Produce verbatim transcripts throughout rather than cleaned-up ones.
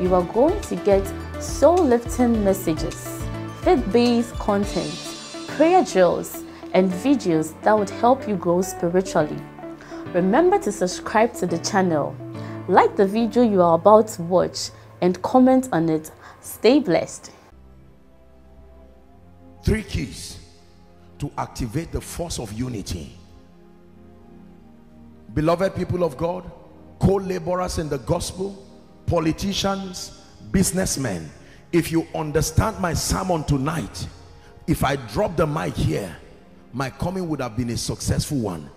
you are going to get soul-lifting messages, faith-based content, prayer drills and videos that would help you grow spiritually. Remember to subscribe to the channel, like the video you are about to watch and comment on it. Stay blessed. Three keys to activate the force of unity. Beloved people of God, co-laborers in the gospel, politicians, businessmen, if you understand my sermon tonight, if I drop the mic here, my coming would have been a successful one,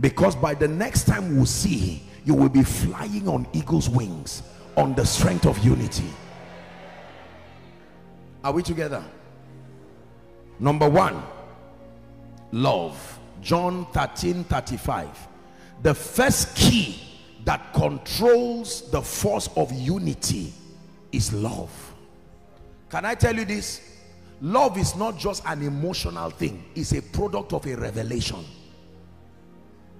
because by the next time we'll see, you will be flying on eagle's wings on the strength of unity. Are we together? Number one, love. John thirteen thirty-five. The first key that controls the force of unity is love. Can I tell you this? Love is not just an emotional thing, it's a product of a revelation.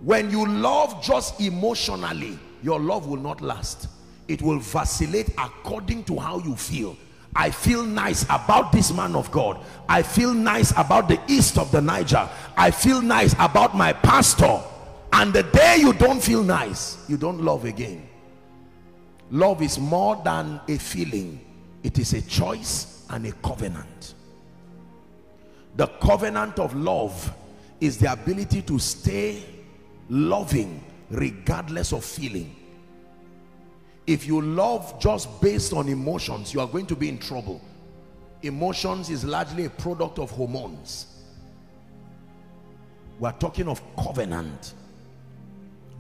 When you love just emotionally, your love will not last. It will vacillate according to how you feel. I feel nice about this man of God. I feel nice about the east of the Niger. I feel nice about my pastor. And the day you don't feel nice, you don't love again. Love is more than a feeling. It is a choice and a covenant. The covenant of love is the ability to stay loving regardless of feeling. If you love just based on emotions, you are going to be in trouble. Emotions is largely a product of hormones. We are talking of covenant.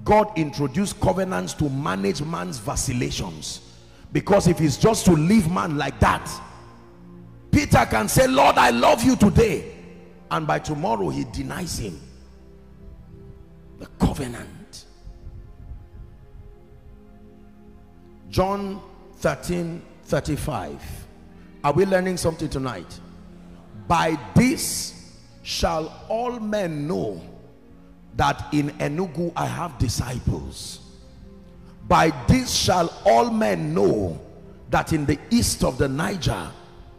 God introduced covenants to manage man's vacillations, because if it's just to leave man like that, Peter can say, Lord, I love you today, and by tomorrow he denies him. The covenant. John thirteen thirty-five. Are we learning something tonight? By this shall all men know that in Enugu I have disciples. By this shall all men know that in the east of the Niger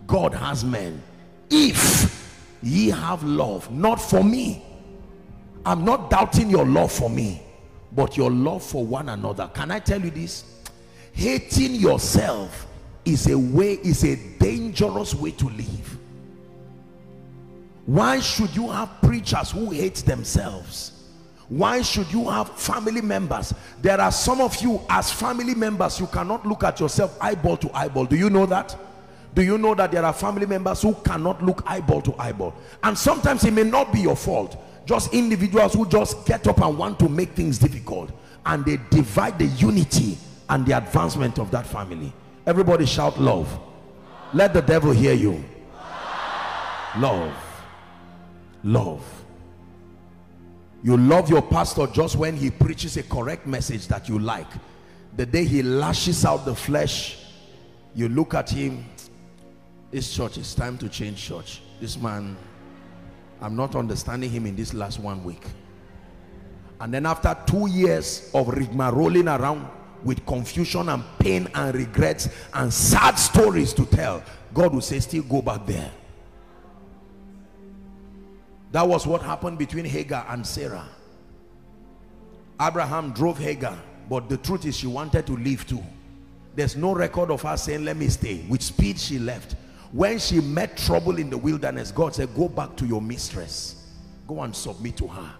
God has men, if ye have love, not for me. I'm not doubting your love for me, but your love for one another. Can I tell you this? Hating yourself is a way, is a dangerous way to live. Why should you have preachers who hate themselves? Why should you have family members? There are some of you, as family members, you cannot look at yourself eyeball to eyeball. Do you know that? Do you know that there are family members who cannot look eyeball to eyeball? And sometimes it may not be your fault. Just individuals who just get up and want to make things difficult, and they divide the unity and the advancement of that family. Everybody shout love. Let the devil hear you. Love. Love. You love your pastor just when he preaches a correct message that you like. The day he lashes out the flesh, you look at him. This church, it's time to change church. This man, I'm not understanding him in this last one week. And then after two years of rigmaroling around with confusion and pain and regrets and sad stories to tell, God will say, still go back there. That was what happened between Hagar and Sarah. Abraham drove Hagar, but the truth is she wanted to leave too. There's no record of her saying, let me stay. With speed she left. When she met trouble in the wilderness, God said, go back to your mistress. Go and submit to her.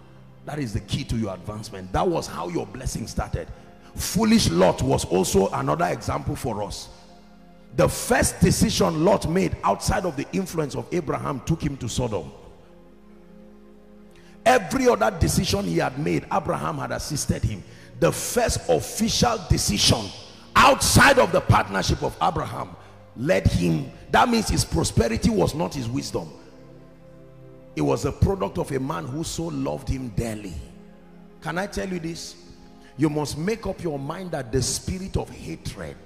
That is the key to your advancement. That was how your blessing started. Foolish Lot was also another example for us. The first decision Lot made outside of the influence of Abraham took him to Sodom. Every other decision he had made, Abraham had assisted him. The first official decision outside of the partnership of Abraham, led him. That means his prosperity was not his wisdom. It was a product of a man who so loved him dearly. Can I tell you this? You must make up your mind that the spirit of hatred,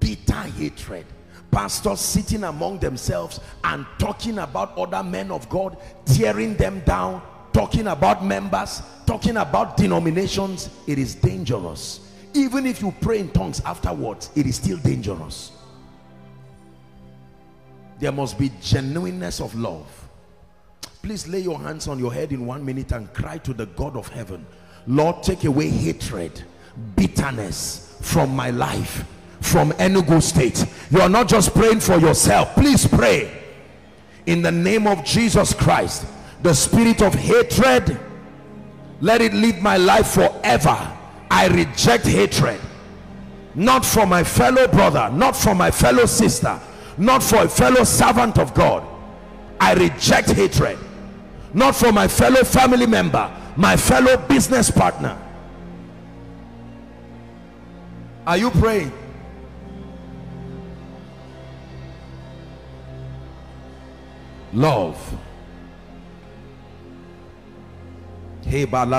bitter hatred, pastors sitting among themselves and talking about other men of God, tearing them down, talking about members, talking about denominations, it is dangerous. Even if you pray in tongues afterwards, it is still dangerous. There must be genuineness of love. Please lay your hands on your head in one minute and cry to the God of heaven, Lord, take away hatred, bitterness from my life, from Enugu State. You are not just praying for yourself. Please pray in the name of Jesus Christ. The spirit of hatred, let it leave my life forever. I reject hatred, not for my fellow brother, not for my fellow sister, not for a fellow servant of God. I reject hatred, not for my fellow family member, my fellow business partner. Are you praying? Love. Number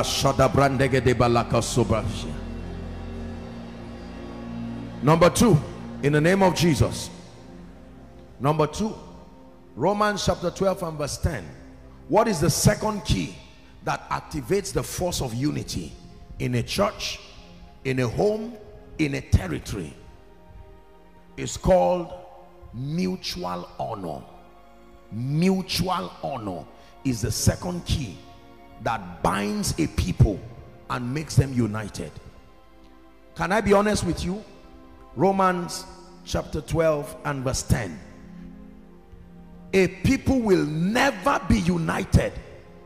two, in the name of Jesus. Number two, Romans chapter twelve and verse ten. What is the second key that activates the force of unity in a church, in a home, in a territory? It's called mutual honor. Mutual honor is the second key that binds a people and makes them united. Can I be honest with you? Romans chapter twelve and verse ten. A people will never be united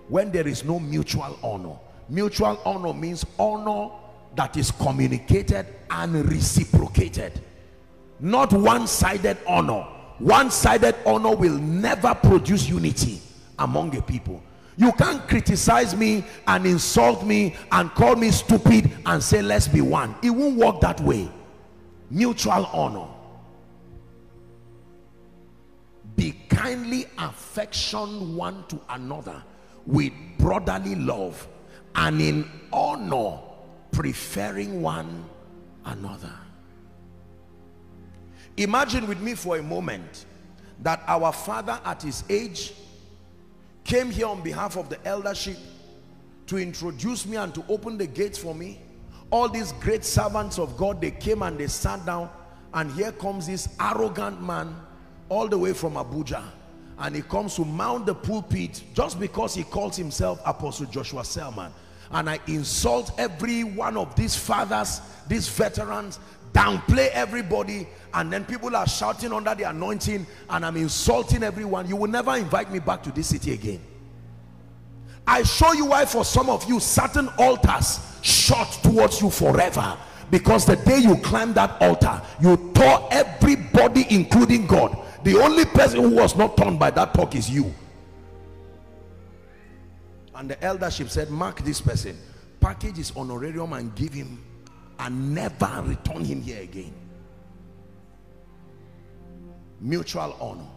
when there is no mutual honor. Mutual honor means honor that is communicated and reciprocated. Not one-sided honor. One-sided honor will never produce unity among a people. You can't criticize me and insult me and call me stupid and say let's be one. It won't work that way. Mutual honor. Be kindly affection one to another with brotherly love and in honor preferring one another. Imagine with me for a moment that our father at his age came here on behalf of the eldership to introduce me and to open the gates for me. All these great servants of God, they came and they sat down, and here comes this arrogant man all the way from Abuja, and he comes to mount the pulpit just because he calls himself Apostle Joshua Selman. And I insult every one of these fathers, these veterans, downplay everybody, and then people are shouting under the anointing and I'm insulting everyone. You will never invite me back to this city again. I show you why for some of you certain altars shut towards you forever, because the day you climb that altar you tore everybody including God. The only person who was not torn by that talk is you. And the eldership said, mark this person, package his honorarium and give him, and never return him here again. Mutual honor.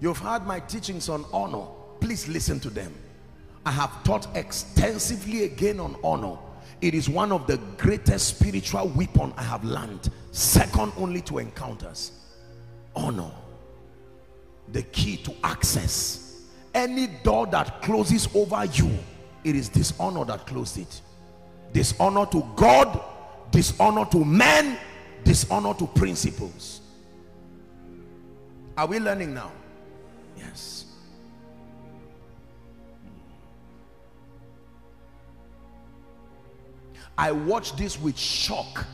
You've heard my teachings on honor. Please listen to them. I have taught extensively again on honor. It is one of the greatest spiritual weapons I have learned, second only to encounters. Honor. The key to access. Any door that closes over you, it is dishonor that closed it. Dishonor to God, dishonor to men, dishonor to principles. Are we learning now? Yes. I watched this with shock,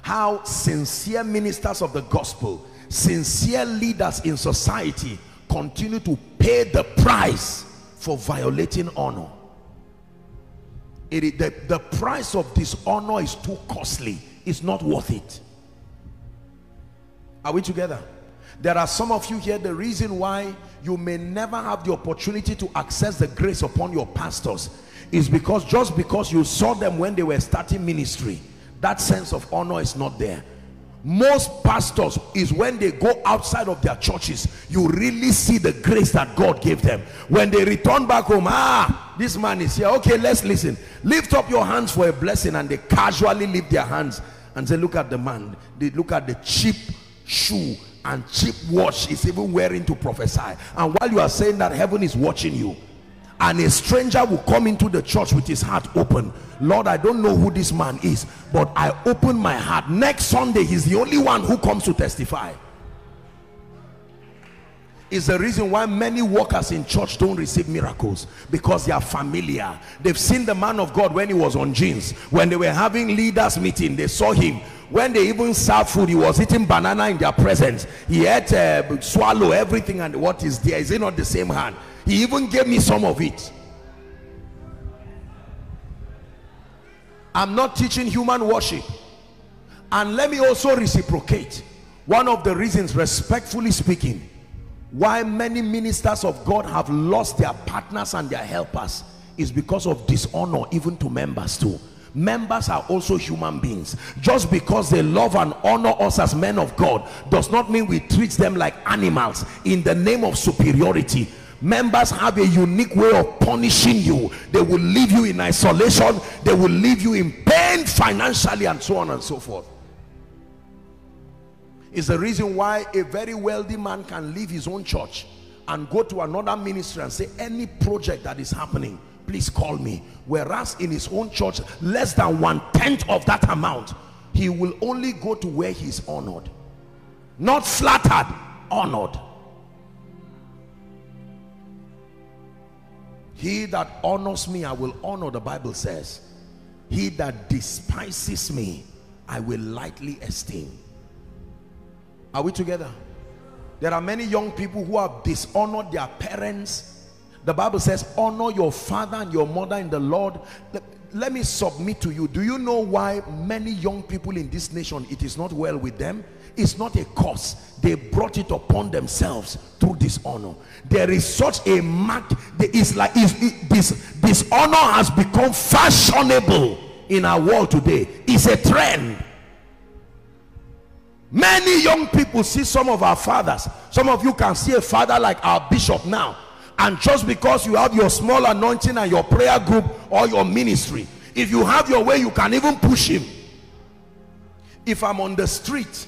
how sincere ministers of the gospel, sincere leaders in society continue to pay the price for violating honor. It is the, the price of dishonor is too costly. It's not worth it. Are we together? There are some of you here, the reason why you may never have the opportunity to access the grace upon your pastors is because just because you saw them when they were starting ministry, that sense of honor is not there. Most pastors, is when they go outside of their churches, you really see the grace that God gave them. When they return back home, ah, this man is here, okay, let's listen. Lift up your hands for a blessing, and they casually lift their hands and say, look at the man. They look at the cheap shoe and cheap watch he's even wearing to prophesy. And while you are saying that, heaven is watching you. And a stranger will come into the church with his heart open. Lord, I don't know who this man is, but I open my heart. Next Sunday, he's the only one who comes to testify. It's the reason why many workers in church don't receive miracles, because they are familiar. They've seen the man of God when he was on jeans. When they were having leaders meeting, they saw him. When they even served food, he was eating banana in their presence. He ate uh, swallow everything, and what is there? Is it not the same hand? He even gave me some of it. I'm not teaching human worship. And let me also reciprocate. One of the reasons, respectfully speaking, why many ministers of God have lost their partners and their helpers is because of dishonor, even to members too. Members are also human beings. Just because they love and honor us as men of God does not mean we treat them like animals in the name of superiority. Members have a unique way of punishing you. They will leave you in isolation. They will leave you in pain financially, and so on and so forth. It's the reason why a very wealthy man can leave his own church and go to another ministry and say, any project that is happening, please call me. Whereas in his own church, less than one tenth of that amount, he will only go to where he's honored. Not flattered, honored. He that honors me, I will honor, the Bible says. He that despises me, I will lightly esteem. Are we together? There are many young people who have dishonored their parents. The Bible says, honor your father and your mother in the Lord. Let me submit to you. Do you know why many young people in this nation, it is not well with them? It's not a cause. They brought it upon themselves through dishonor. There is such a mark. It's like it's, it, this dishonor has become fashionable in our world today. It's a trend. Many young people see some of our fathers. Some of you can see a father like our bishop now. And just because you have your small anointing and your prayer group or your ministry, if you have your way, you can even push him. If I'm on the street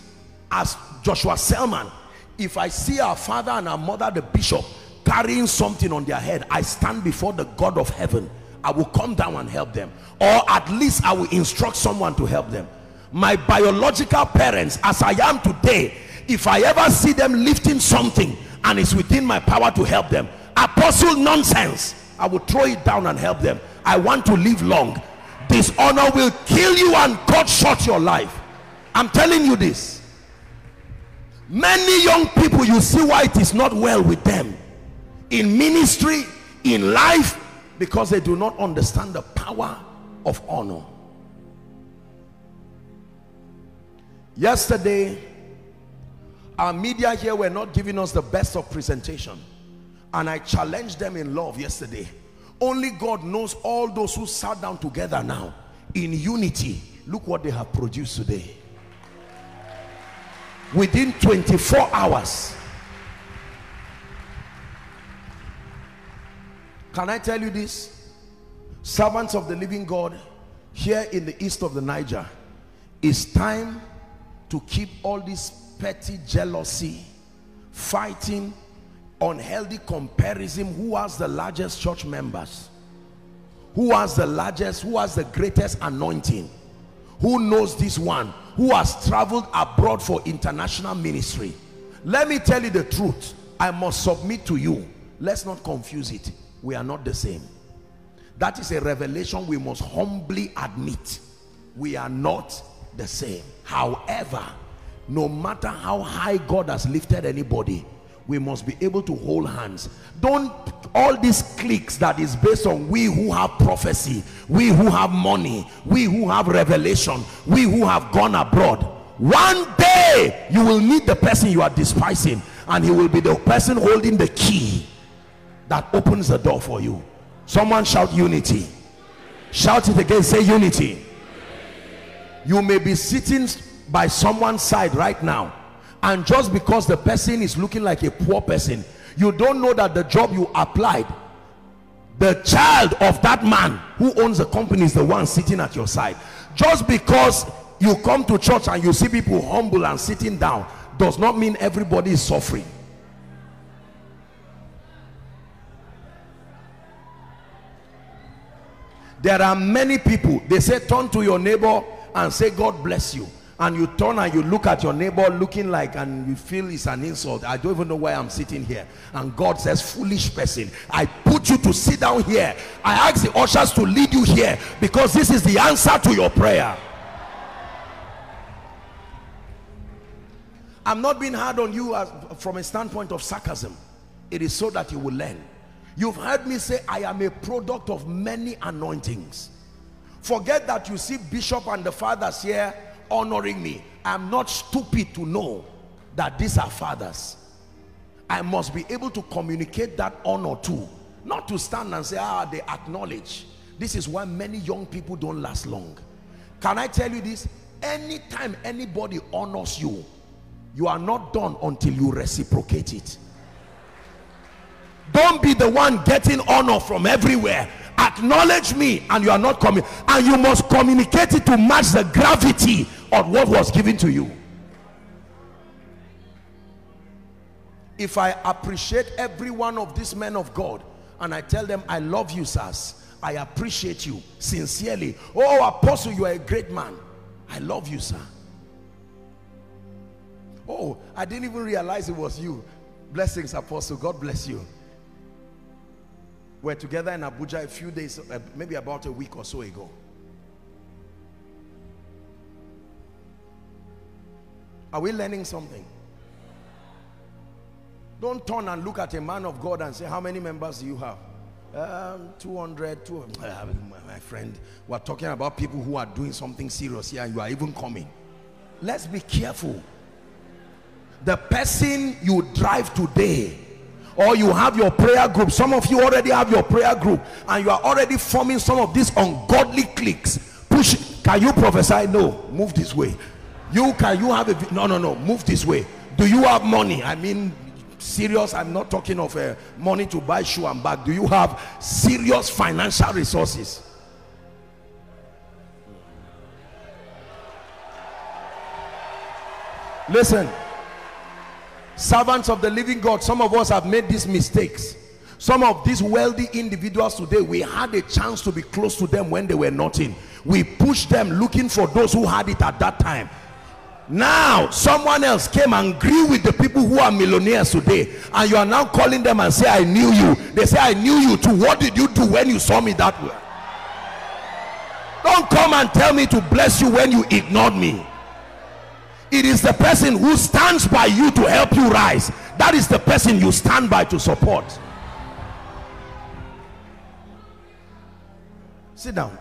as Joshua Selman, if I see our father and our mother, the bishop, carrying something on their head, I stand before the God of heaven. I will come down and help them, or at least I will instruct someone to help them. My biological parents, as I am today, if I ever see them lifting something and it's within my power to help them, apostle nonsense, I will throw it down and help them. I want to live long. Dishonor will kill you and cut short your life. I'm telling you this. Many young people, you see why it is not well with them in ministry, in life, because they do not understand the power of honor. Yesterday, our media here were not giving us the best of presentation, and I challenged them in love yesterday. Only God knows all those who sat down together now in unity. Look what they have produced today. Within twenty-four hours. Can I tell you this? Servants of the living God, here in the east of the Niger, it's time to keep all this petty jealousy, fighting, unhealthy comparison. Who has the largest church members? Who has the largest? Who has the greatest anointing? Who knows this one? Who has traveled abroad for international ministry? Let me tell you the truth. I must submit to you. Let's not confuse it. We are not the same. That is a revelation we must humbly admit. We are not the same. However, no matter how high God has lifted anybody, we must be able to hold hands. Don't all these cliques that is based on we who have prophecy, we who have money, we who have revelation, we who have gone abroad. One day you will meet the person you are despising, and he will be the person holding the key that opens the door for you. Someone shout unity. Shout it again. Say unity. You may be sitting by someone's side right now, and just because the person is looking like a poor person, you don't know that the job you applied, the child of that man who owns the company is the one sitting at your side. Just because you come to church and you see people humble and sitting down does not mean everybody is suffering. There are many people, they say turn to your neighbor and say God bless you, and you turn and you look at your neighbor looking like, and you feel it's an insult. I don't even know why I'm sitting here. And God says, foolish person, I put you to sit down here. I ask the ushers to lead you here, because this is the answer to your prayer. I'm not being hard on you as, from a standpoint of sarcasm. It is so that you will learn. You've heard me say I am a product of many anointings. Forget that you see bishop and the fathers here honoring me. I'm not stupid to know that these are fathers. I must be able to communicate that honor too. Not to stand and say, ah, they acknowledge. This is why many young people don't last long. Can I tell you this? Anytime anybody honors you, you are not done until you reciprocate it. Don't be the one getting honor from everywhere. Acknowledge me and you are not coming. And you must communicate it to match the gravity of what was given to you. If I appreciate every one of these men of God and I tell them, I love you, sirs. I appreciate you sincerely. Oh, Apostle, you are a great man. I love you, sir. Oh, I didn't even realize it was you. Blessings, Apostle. God bless you. We're together in Abuja a few days, maybe about a week or so ago. Are we learning something? Don't turn and look at a man of God and say, how many members do you have? Um, two hundred, two hundred. Uh, my friend, we're talking about people who are doing something serious here, and you are even coming. Let's be careful. The person you drive today, or you have your prayer group. Some of you already have your prayer group, and you are already forming some of these ungodly cliques. Push. Can you prophesy? No. Move this way. You can you have a no no no. Move this way. Do you have money? I mean, serious. I'm not talking of uh, money to buy shoe and bag. Do you have serious financial resources? Listen. Servants of the living God, some of us have made these mistakes. Some of these wealthy individuals today, we had a chance to be close to them when they were nothing. We pushed them looking for those who had it at that time. Now, someone else came and grew with the people who are millionaires today, and you are now calling them and say, I knew you. They say, I knew you too. What did you do when you saw me that way? Don't come and tell me to bless you when you ignored me. It is the person who stands by you to help you rise. That is the person you stand by to support. Sit down.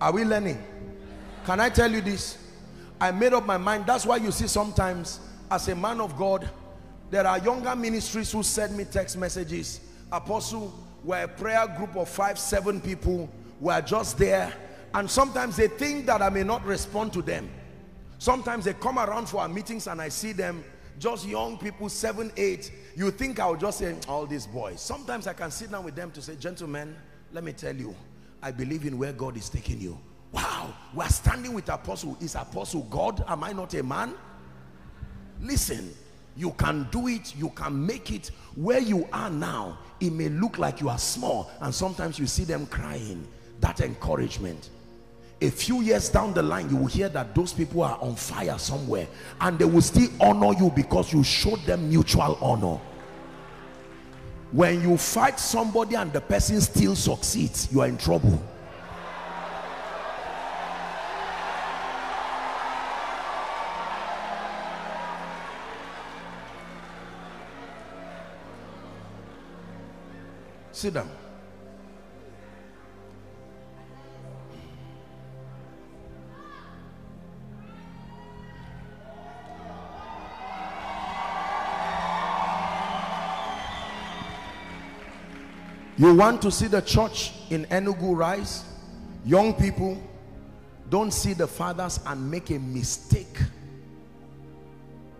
Are we learning? Can I tell you this? I made up my mind. That's why you see sometimes, as a man of God, there are younger ministries who send me text messages. Apostle, we're a prayer group of five, seven people. We're just there. And sometimes they think that I may not respond to them. Sometimes they come around for our meetings and I see them, just young people, seven, eight. You think I'll just say, all these boys. Sometimes I can sit down with them to say, gentlemen, let me tell you, I believe in where God is taking you. Wow, we're standing with Apostle. Is Apostle God? Am I not a man? Listen, you can do it, you can make it. Where you are now, it may look like you are small, and sometimes you see them crying. That encouragement. A few years down the line, you will hear that those people are on fire somewhere, and they will still honor you because you showed them mutual honor. When you fight somebody and the person still succeeds, you are in trouble. Sit down. You want to see the church in Enugu rise? Young people, Don't see the fathers and make a mistake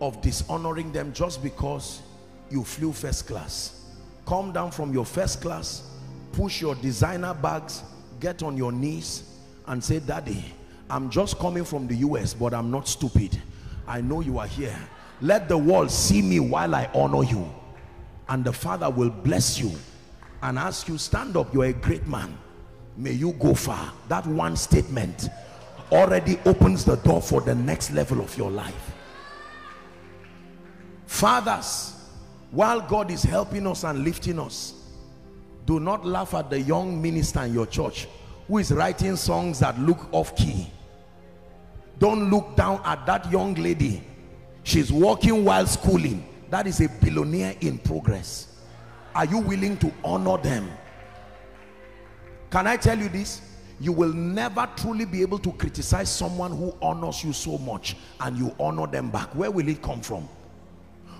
of dishonoring them just because you flew first class. Come down from your first class, push your designer bags, get on your knees and say, Daddy, I'm just coming from the U S, but I'm not stupid. I know you are here. Let the world see me while I honor you. And the Father will bless you and ask you, stand up, you're a great man. May you go far. That one statement already opens the door for the next level of your life. Fathers, while God is helping us and lifting us, do not laugh at the young minister in your church who is writing songs that look off key. Don't look down at that young lady. She's working while schooling. That is a billionaire in progress. Are you willing to honor them? Can I tell you this? You will never truly be able to criticize someone who honors you so much and you honor them back. Where will it come from?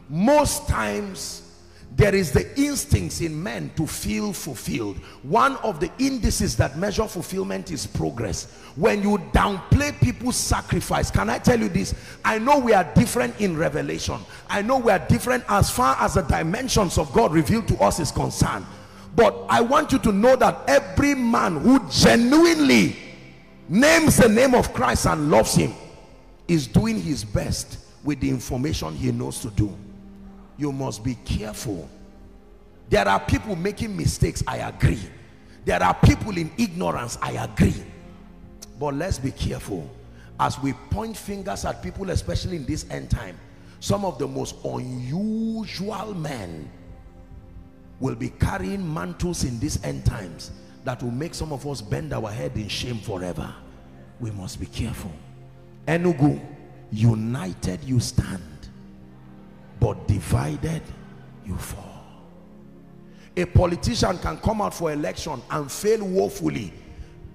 Most times, there is the instincts in men to feel fulfilled. One of the indices that measure fulfillment is progress. When you downplay people's sacrifice, can I tell you this? I know we are different in revelation. I know we are different as far as the dimensions of God revealed to us is concerned. But I want you to know that every man who genuinely names the name of Christ and loves him is doing his best with the information he knows to do. You must be careful. There are people making mistakes, I agree. There are people in ignorance, I agree. But let's be careful. As we point fingers at people, especially in this end time, some of the most unusual men will be carrying mantles in these end times that will make some of us bend our head in shame forever. We must be careful. Enugu, united you stand, but divided you fall. A politician can come out for election and fail woefully,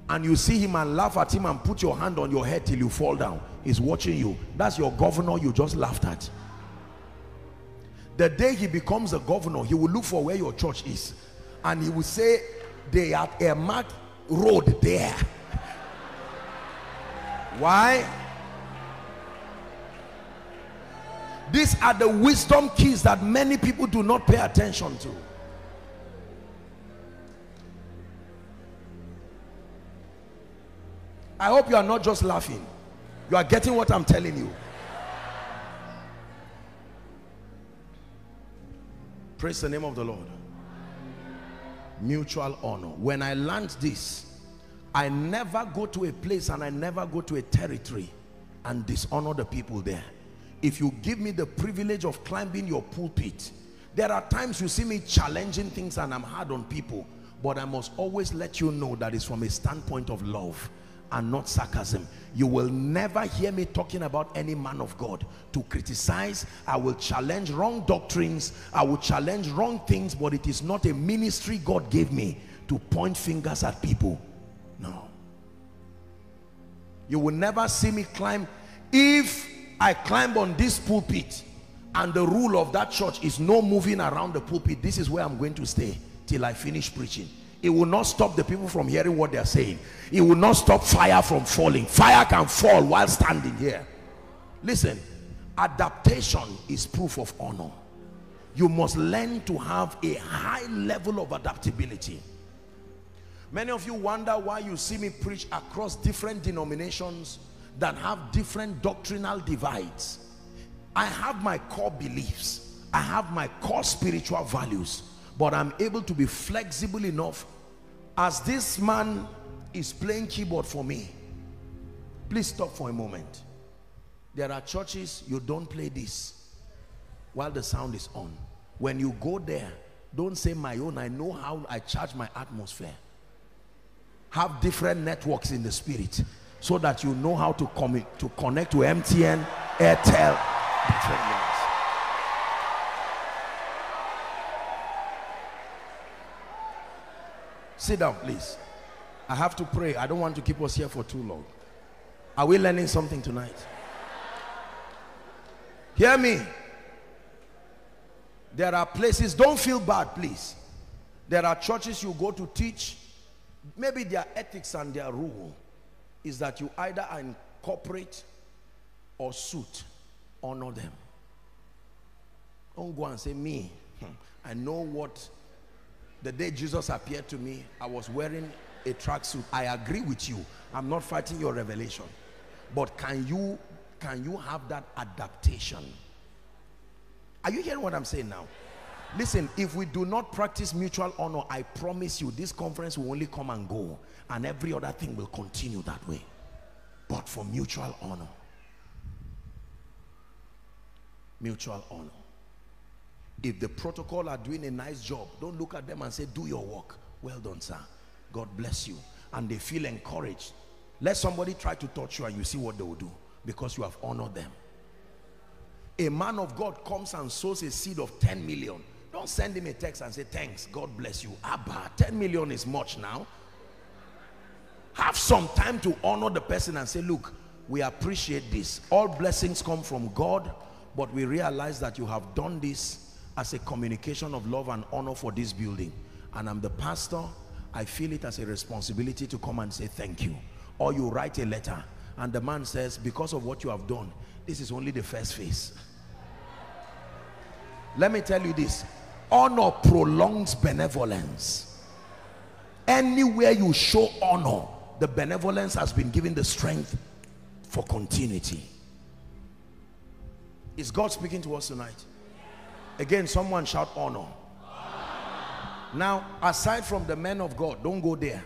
and you see him and laugh at him and put your hand on your head till you fall down. He's watching you. That's your governor you just laughed at. The day he becomes a governor, he will look for where your church is and he will say, they have a marked road there. Why? These are the wisdom keys that many people do not pay attention to. I hope you are not just laughing. You are getting what I'm telling you. Praise the name of the Lord. Mutual honor. When I learned this, I never go to a place and I never go to a territory and dishonor the people there. If you give me the privilege of climbing your pulpit, there are times you see me challenging things and I'm hard on people, but I must always let you know that it's from a standpoint of love and not sarcasm. You will never hear me talking about any man of God to criticize. I will challenge wrong doctrines. I will challenge wrong things, but it is not a ministry God gave me to point fingers at people. No. You will never see me climb. If I climb on this pulpit and the rule of that church is no moving around the pulpit, this is where I'm going to stay till I finish preaching. It will not stop the people from hearing what they're saying. It will not stop fire from falling. Fire can fall while standing here. Listen, adaptation is proof of honor. You must learn to have a high level of adaptability. Many of you wonder why you see me preach across different denominations that have different doctrinal divides. I have my core beliefs. I have my core spiritual values, but I'm able to be flexible enough. As this man is playing keyboard for me, please stop for a moment. There are churches you don't play this while the sound is on. When you go there, don't say my own. I know how I charge my atmosphere. Have different networks in the spirit, so that you know how to commit to connect to M T N, Airtel. Sit down, please. I have to pray. I don't want to keep us here for too long. Are we learning something tonight? Hear me. There are places, don't feel bad, please. There are churches you go to teach. Maybe their ethics and their rule is that you either are in corporate or suit, honor them. Don't go and say, me, I know what, the day Jesus appeared to me, I was wearing a tracksuit. I agree with you. I'm not fighting your revelation. But can you, can you have that adaptation? Are you hearing what I'm saying now? Listen, if we do not practice mutual honor, I promise you, this conference will only come and go, and every other thing will continue that way. But for mutual honor, mutual honor. If the protocol are doing a nice job, don't look at them and say, do your work. Well done, sir. God bless you. And they feel encouraged. Let somebody try to touch you and you see what they will do, because you have honored them. A man of God comes and sows a seed of ten million. Don't send him a text and say, thanks, God bless you. Abba, ten million is much now. Have some time to honor the person and say, look, we appreciate this. All blessings come from God, but we realize that you have done this as a communication of love and honor for this building. And I'm the pastor. I feel it as a responsibility to come and say thank you. Or you write a letter and the man says, because of what you have done, this is only the first phase. Let me tell you this, honor prolongs benevolence. Anywhere you show honor, the benevolence has been given the strength for continuity. Is God speaking to us tonight? Again, someone shout honor. Now, aside from the men of God, don't go there.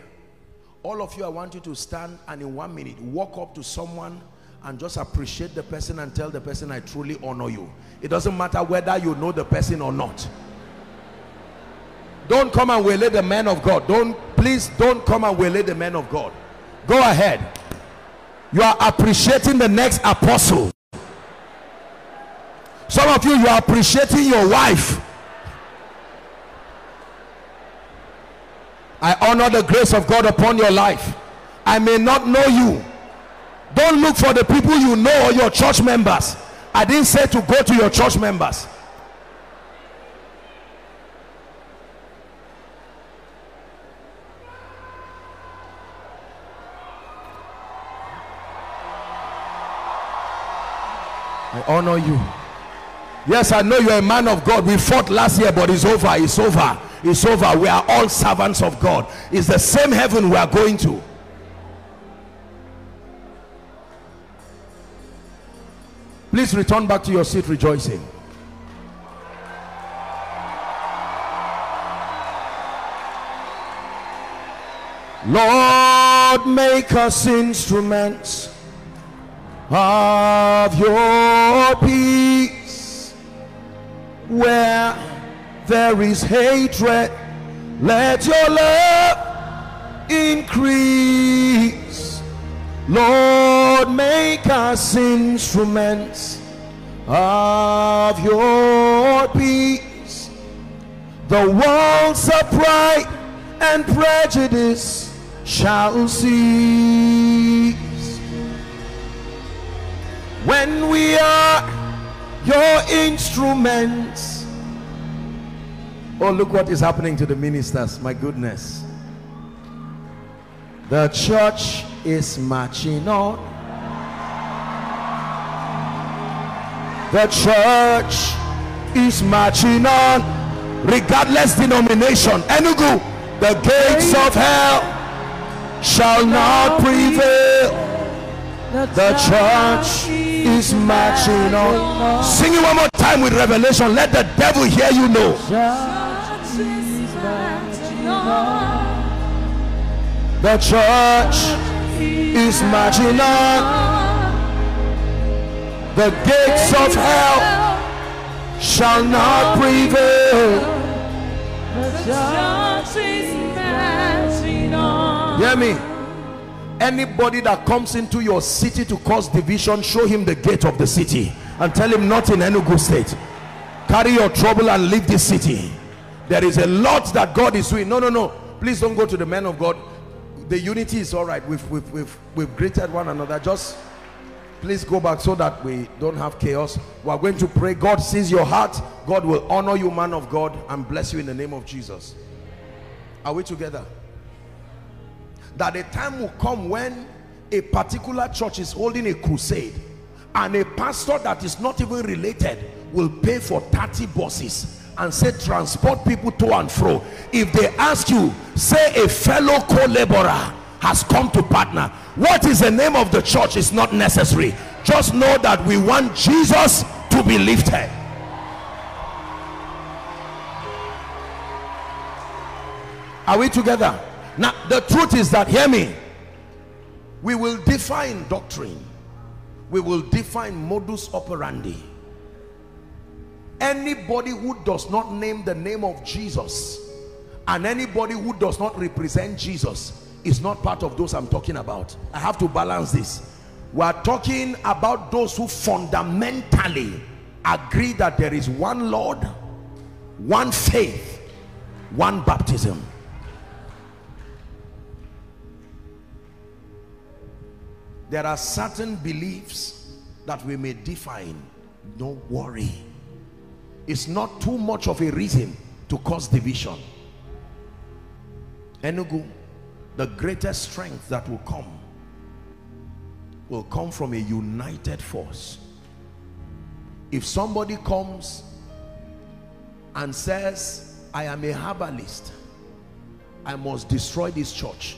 All of you, I want you to stand and in one minute, walk up to someone and just appreciate the person and tell the person, I truly honor you. It doesn't matter whether you know the person or not. Don't come and waylay the man of God. Don't, please don't come and waylay the man of God. Go ahead. You are appreciating the next apostle. Some of you, you are appreciating your wife. I honor the grace of God upon your life. I may not know you. Don't look for the people you know or your church members. I didn't say to go to your church members. I honor you. Yes, I know you're a man of God. We fought last year, but it's over. It's over. It's over. We are all servants of God. It's the same heaven we are going to. Please return back to your seat rejoicing. Lord, make us instruments of your peace. Where there is hatred, let your love increase. Lord, make us instruments of your peace. The walls of pride and prejudice shall cease. When we are your instruments. Oh, look what is happening to the ministers, my goodness. The church is marching on. The church is marching on, regardless denomination. Enugu, the gates of hell shall not prevail. The church is marching on. Sing it one more time with revelation. Let the devil hear you know. The church is marching on. The gates of hell shall not prevail. Hear me. Anybody that comes into your city to cause division, show him the gate of the city and tell him not in Enugu State. Carry your trouble and leave this city. There is a lot that God is doing. No, no, no. Please don't go to the men of God. The unity is all right. We've, we've, we've, we've greeted one another. Just please go back so that we don't have chaos. We're going to pray. God sees your heart. God will honor you, man of God, and bless you in the name of Jesus. Are we together? That a time will come when a particular church is holding a crusade and a pastor that is not even related will pay for thirty buses and say transport people to and fro. If they ask you, say a fellow co-laborer has come to partner. What is the name of the church is not necessary. Just know that we want Jesus to be lifted. Are we together? Now the truth is that, hear me, we will define doctrine, we will define modus operandi. Anybody who does not name the name of Jesus and anybody who does not represent Jesus is not part of those I'm talking about. I have to balance this. We are talking about those who fundamentally agree that there is one Lord, one faith, one baptism. There are certain beliefs that we may define. No worry. It's not too much of a reason to cause division. Enugu, the greatest strength that will come will come from a united force. If somebody comes and says, I am a herbalist, I must destroy this church,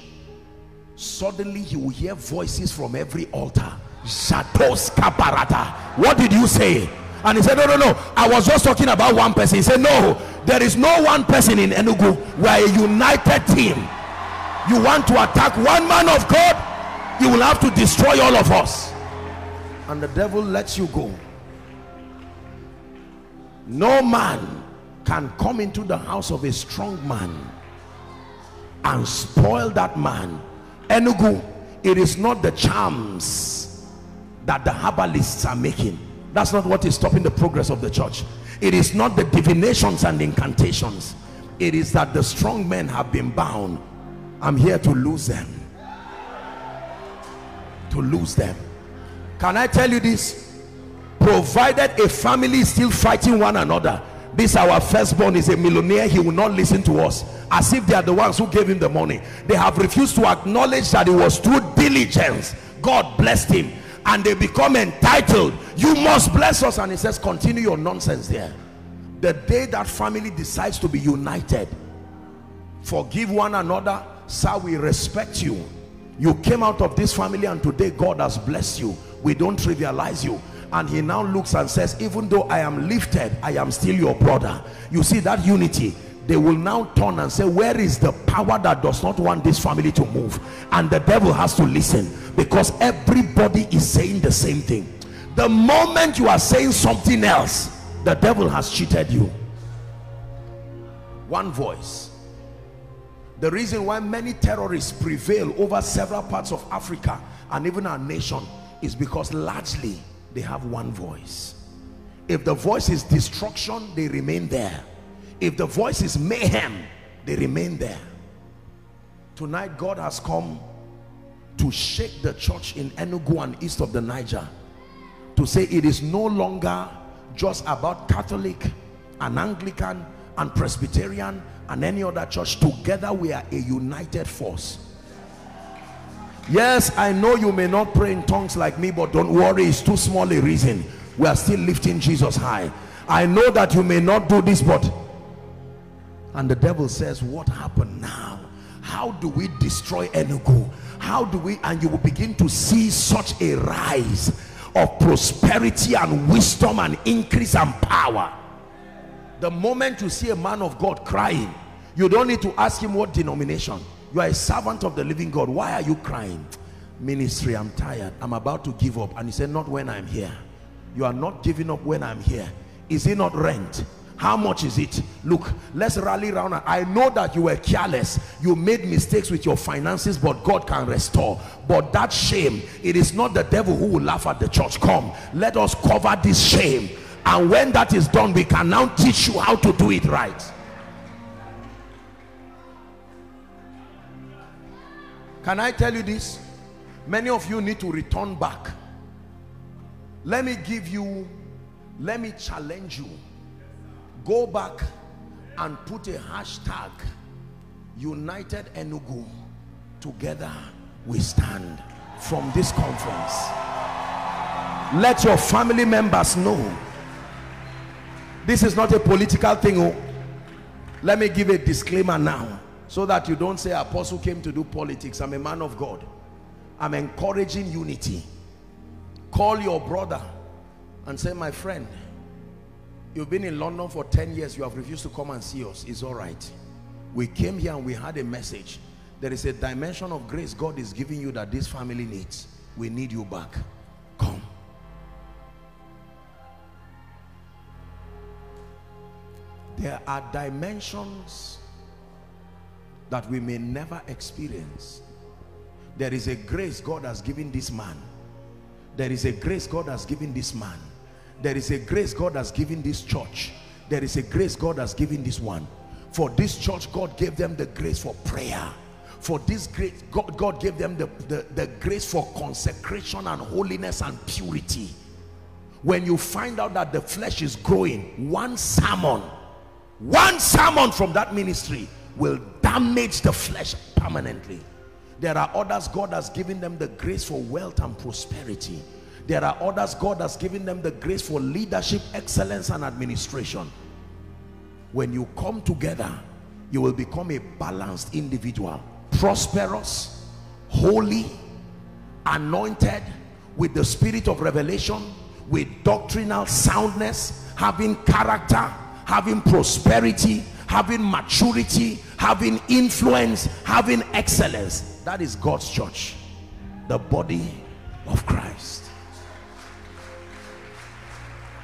suddenly you will hear voices from every altar. What did you say? And he said, no, no, no, I was just talking about one person. He said, no, there is no one person in Enugu. We are a united team. You want to attack one man of God, you will have to destroy all of us. And the devil lets you go. No man can come into the house of a strong man and spoil that man. Enugu, it is not the charms that the herbalists are making. That's not what is stopping the progress of the church. It is not the divinations and incantations. It is that the strong men have been bound. I'm here to lose them. To lose them. Can I tell you this? Provided a family is still fighting one another. This our firstborn is a millionaire. He will not listen to us. As if they are the ones who gave him the money. They have refused to acknowledge that it was through diligence God blessed him. And they become entitled. You must bless us. And he says, continue your nonsense there. The day that family decides to be united, forgive one another. Sir, we respect you. You came out of this family and today God has blessed you. We don't trivialize you. And he now looks and says, even though I am lifted, I am still your brother. You see that unity? They will now turn and say, where is the power that does not want this family to move? And the devil has to listen, because everybody is saying the same thing. The moment you are saying something else, the devil has cheated you. One voice. The reason why many terrorists prevail over several parts of Africa and even our nation is because largely they have one voice. If the voice is destruction, they remain there. If the voice is mayhem, they remain there. Tonight, God has come to shake the church in Enugu and east of the Niger, to say it is no longer just about Catholic and Anglican and Presbyterian and any other church. Together we are a united force. Yes, I know you may not pray in tongues like me, but don't worry, it's too small a reason. We are still lifting Jesus high. I know that you may not do this, but... And the devil says, what happened now? How do we destroy Enugu? How do we? And you will begin to see such a rise of prosperity and wisdom and increase and power. The moment you see a man of God crying, you don't need to ask him what denomination. You are a servant of the living God. Why are you crying? Ministry, I'm tired. I'm about to give up. And he said, not when I'm here. You are not giving up when I'm here. Is it not rent? How much is it? Look, let's rally around. I know that you were careless. You made mistakes with your finances, but God can restore. But that shame, it is not the devil who will laugh at the church. Come, let us cover this shame. And when that is done, we can now teach you how to do it right. Can I tell you this? Many of you need to return back. Let me give you, let me challenge you. Go back and put a hashtag, United Enugu, together we stand. from this conference. Let your family members know this is not a political thing. Oh, let me give a disclaimer now so that you don't say Apostle came to do politics. I'm a man of God. I'm encouraging unity. Call your brother and say, my friend, you've been in London for ten years. You have refused to come and see us. It's all right. We came here and we had a message. There is a dimension of grace God is giving you that this family needs. We need you back. Come. There are dimensions that we may never experience. There is a grace God has given this man. There is a grace God has given this man. There is a grace God has given this church. There is a grace God has given this one. For this church, God gave them the grace for prayer. For this grace, God, God gave them the, the, the grace for consecration and holiness and purity. When you find out that the flesh is growing, one sermon, one sermon from that ministry will damage the flesh permanently. There are others God has given them the grace for wealth and prosperity. There are others God has given them the grace for leadership, excellence, and administration. When you come together, you will become a balanced individual, prosperous, holy, anointed, with the spirit of revelation, with doctrinal soundness, having character, having prosperity, having maturity, having influence, having excellence. That is God's church, the body of Christ.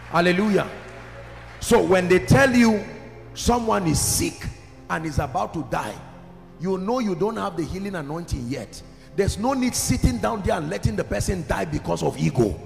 Hallelujah. So when they tell you someone is sick and is about to die, you know you don't have the healing anointing yet. There's no need sitting down there and letting the person die because of ego.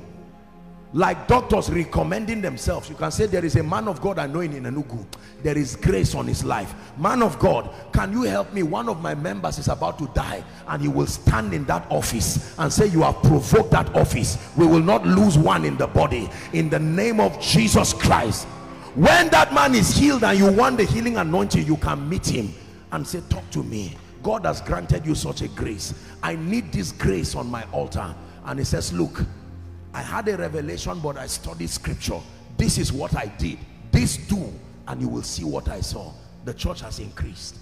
Like doctors recommending themselves. You can say, there is a man of God I know in Enugu. There is grace on his life. Man of God, can you help me? One of my members is about to die. And he will stand in that office and say, you have provoked that office. We will not lose one in the body. In the name of Jesus Christ. When that man is healed and you want the healing anointing, you can meet him and say, talk to me. God has granted you such a grace. I need this grace on my altar. And he says, look, I had a revelation, but I studied scripture. This is what I did. This do, and you will see what I saw. The church has increased.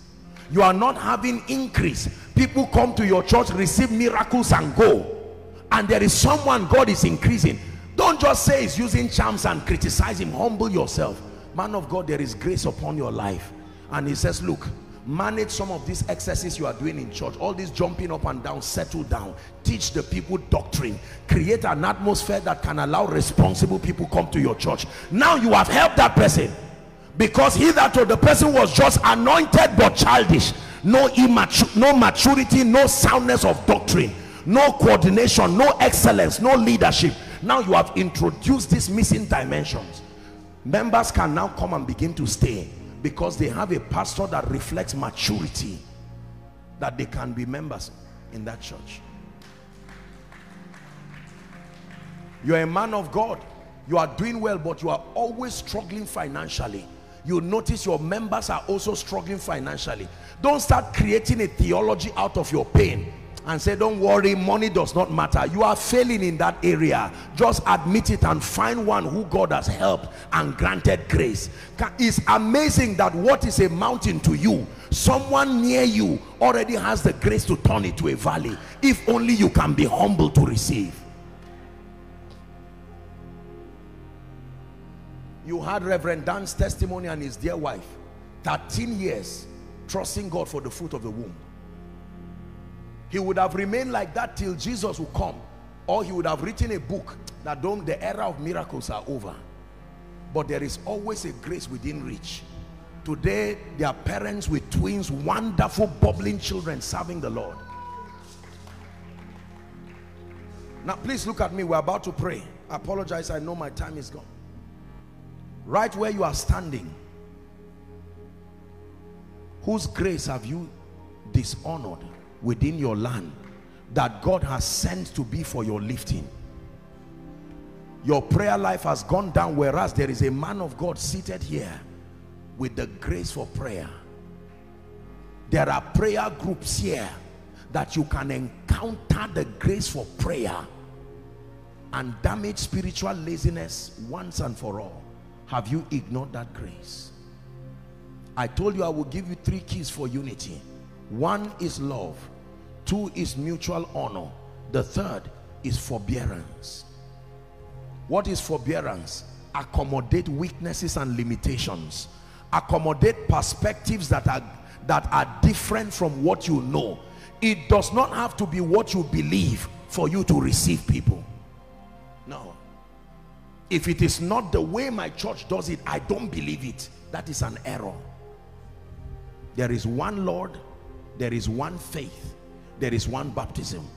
You are not having increase. People come to your church, receive miracles and go. And there is someone God is increasing. Don't just say he's using charms and criticize him. Humble yourself. Man of God, there is grace upon your life. And he says, look, manage some of these excesses you are doing in church. All this jumping up and down, settle down. Teach the people doctrine. Create an atmosphere that can allow responsible people come to your church. Now you have helped that person. Because hitherto the person was just anointed but childish. No immature, no maturity, no soundness of doctrine, no coordination, no excellence, no leadership. Now you have introduced these missing dimensions. Members can now come and begin to stay, because they have a pastor that reflects maturity, that they can be members in that church. You're a man of God. You are doing well, but you are always struggling financially. You notice your members are also struggling financially. Don't start creating a theology out of your pain and say, don't worry, money does not matter. You are failing in that area. Just admit it and find one who God has helped and granted grace. It's amazing that what is a mountain to you, someone near you already has the grace to turn it to a valley, if only you can be humble to receive. You had Reverend Dan's testimony and his dear wife, thirteen years trusting God for the fruit of the womb. He would have remained like that till Jesus would come, or he would have written a book that don't, the era of miracles are over. But there is always a grace within reach. Today, there are parents with twins, wonderful, bubbling children serving the Lord. Now, please look at me. We're about to pray. I apologize. I know my time is gone. Right where you are standing, whose grace have you dishonored within your land that God has sent to be for your lifting? Your prayer life has gone down, whereas there is a man of God seated here with the grace for prayer. There are prayer groups here that you can encounter the grace for prayer and damage spiritual laziness once and for all. Have you ignored that grace? I told you I will give you three keys for unity. One is love, two is mutual honor, the third is forbearance. What is forbearance? Accommodate weaknesses and limitations. Accommodate perspectives that are that are different from what you know. It does not have to be what you believe for you to receive people. No. If it is not the way my church does it, I don't believe it. That is an error. There is one Lord, there is one faith, there is one baptism.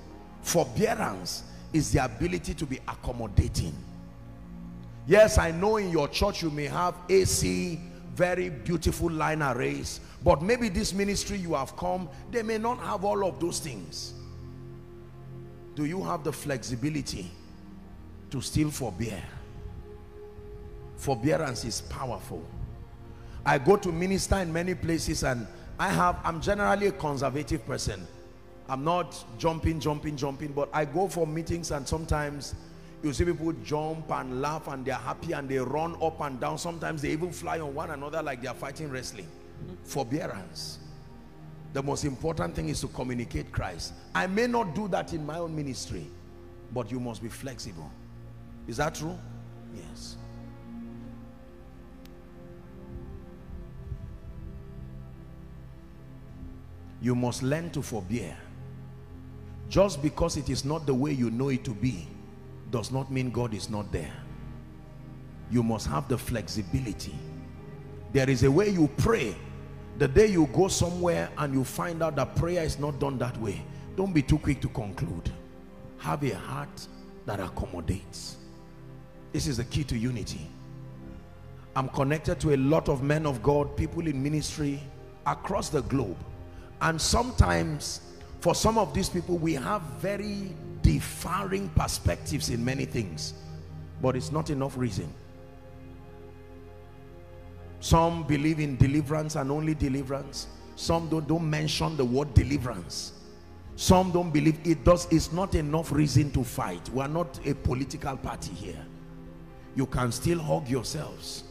Forbearance is the ability to be accommodating. Yes, I know in your church you may have A C, very beautiful line arrays, but maybe this ministry you have come, they may not have all of those things. Do you have the flexibility to still forbear? Forbearance is powerful. I go to minister in many places, and I have, I'm generally a conservative person. I'm not jumping, jumping, jumping, but I go for meetings, and sometimes you see people jump and laugh, and they're happy, and they run up and down. Sometimes they even fly on one another like they're fighting wrestling. Forbearance. The most important thing is to communicate Christ. I may not do that in my own ministry, but you must be flexible. Is that true? Yes. You must learn to forbear. Just because it is not the way you know it to be does not mean God is not there. You must have the flexibility. There is a way you pray. The day you go somewhere and you find out that prayer is not done that way, don't be too quick to conclude. Have a heart that accommodates. This is the key to unity. I'm connected to a lot of men of God, people in ministry across the globe, and sometimes for some of these people we have very differing perspectives in many things, but it's not enough reason. Some believe in deliverance and only deliverance. Some don't, don't mention the word deliverance. Some don't believe it does. It's not enough reason to fight. We are not a political party here. You can still hug yourselves.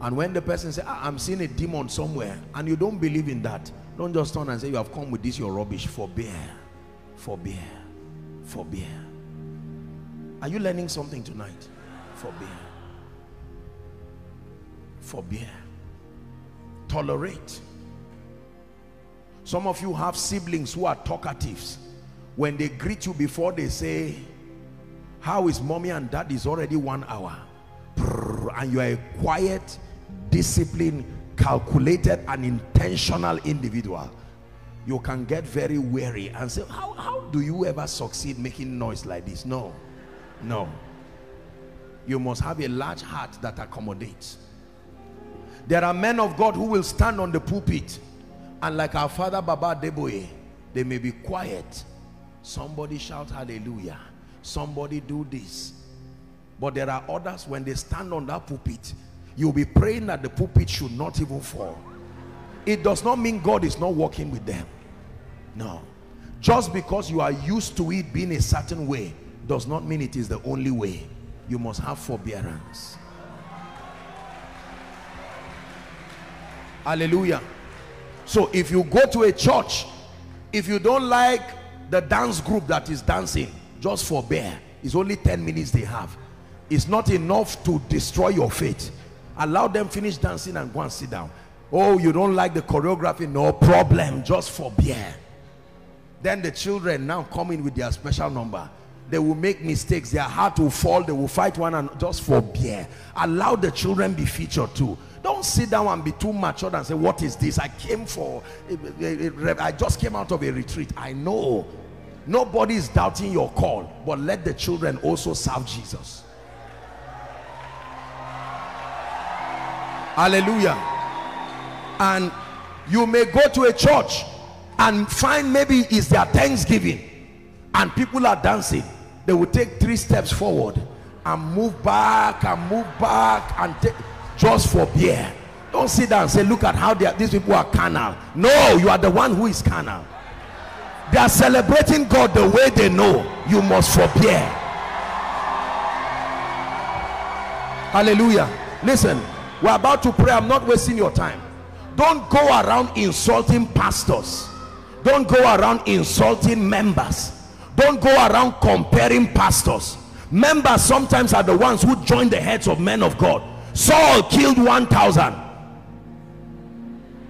And when the person says, ah, I'm seeing a demon somewhere, and you don't believe in that, don't just turn and say, you have come with this, your rubbish. Forbear. Forbear, forbear. Are you learning something tonight? Forbear, forbear. Tolerate. Some of you have siblings who are talkatives. When they greet you before, they say, how is mommy and daddy? Is already one hour. And you are a quiet, disciplined, calculated, and intentional individual. You can get very weary and say, how, how do you ever succeed making noise like this? No, no. You must have a large heart that accommodates. There are men of God who will stand on the pulpit, and like our father Baba Deboye, they may be quiet. Somebody shout hallelujah. Somebody do this. But there are others, when they stand on that pulpit, you'll be praying that the pulpit should not even fall. It does not mean God is not working with them. No. Just because you are used to it being a certain way does not mean it is the only way. You must have forbearance. Hallelujah. So if you go to a church, if you don't like the dance group that is dancing, just forbear. It's only ten minutes they have. It's not enough to destroy your faith. Allow them finish dancing and go and sit down. Oh, you don't like the choreography? No problem, just forbear. Then the children now come in with their special number. They will make mistakes, their heart will fall, they will fight one another. Just forbear. Allow the children be featured too. Don't sit down and be too matured and say, what is this? I came for, I just came out of a retreat. I know. Nobody is doubting your call, but let the children also serve Jesus. Hallelujah. And you may go to a church and find maybe it's their Thanksgiving and people are dancing. They will take three steps forward and move back and move back and take, just forbear. Don't sit down and say, look at how they are, these people are carnal. No, you are the one who is carnal. They are celebrating God the way they know. You must forbear. Hallelujah. Listen, we're about to pray. I'm not wasting your time. Don't go around insulting pastors. Don't go around insulting members. Don't go around comparing pastors. Members sometimes are the ones who join the heads of men of God. Saul killed one thousand.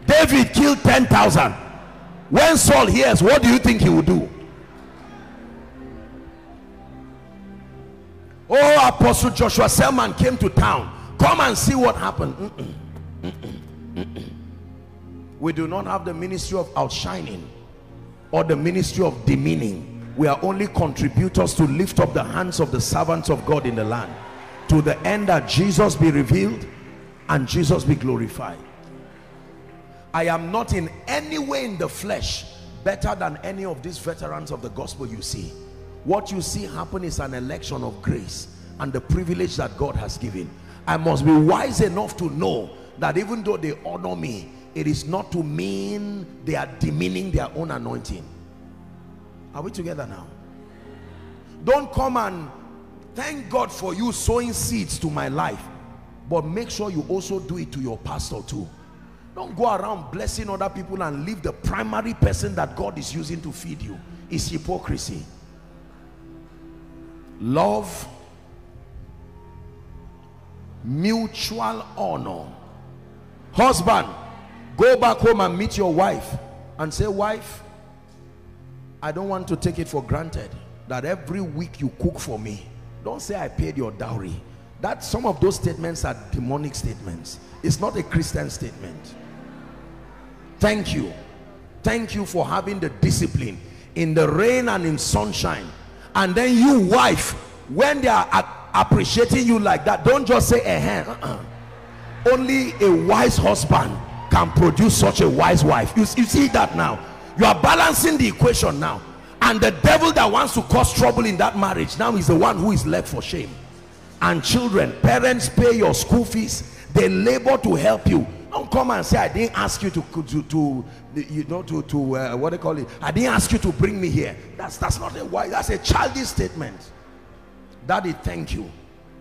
David killed ten thousand. When Saul hears, what do you think he will do? Oh, Apostle Joshua Selman came to town. Come and see what happened. Mm-mm. Mm-mm. Mm-mm. We do not have the ministry of outshining or the ministry of demeaning. We are only contributors to lift up the hands of the servants of God in the land, to the end that Jesus be revealed and Jesus be glorified. I am not in any way in the flesh better than any of these veterans of the gospel you see. What you see happen is an election of grace and the privilege that God has given. I must be wise enough to know that even though they honor me, it is not to mean they are demeaning their own anointing. Are we together now? Don't come and thank God for you sowing seeds to my life, but make sure you also do it to your pastor too. Don't go around blessing other people and leave the primary person that God is using to feed you. It's hypocrisy. Love, mutual honor. Husband, go back home and meet your wife and say, wife, I don't want to take it for granted that every week you cook for me. Don't say I paid your dowry. That some of those statements are demonic statements. It's not a Christian statement. Thank you. Thank you for having the discipline in the rain and in sunshine. And then you, wife, when they are appreciating you like that, don't just say, eh, uh-uh. Only a wise husband can produce such a wise wife. You, you see that now. You are balancing the equation now. And the devil that wants to cause trouble in that marriage now is the one who is left for shame. And children, parents pay your school fees. They labor to help you. Don't come and say, I didn't ask you to, to, to you know, to, to uh, what they call it. I didn't ask you to bring me here. That's, that's not a wise, that's a childish statement. Daddy, thank you.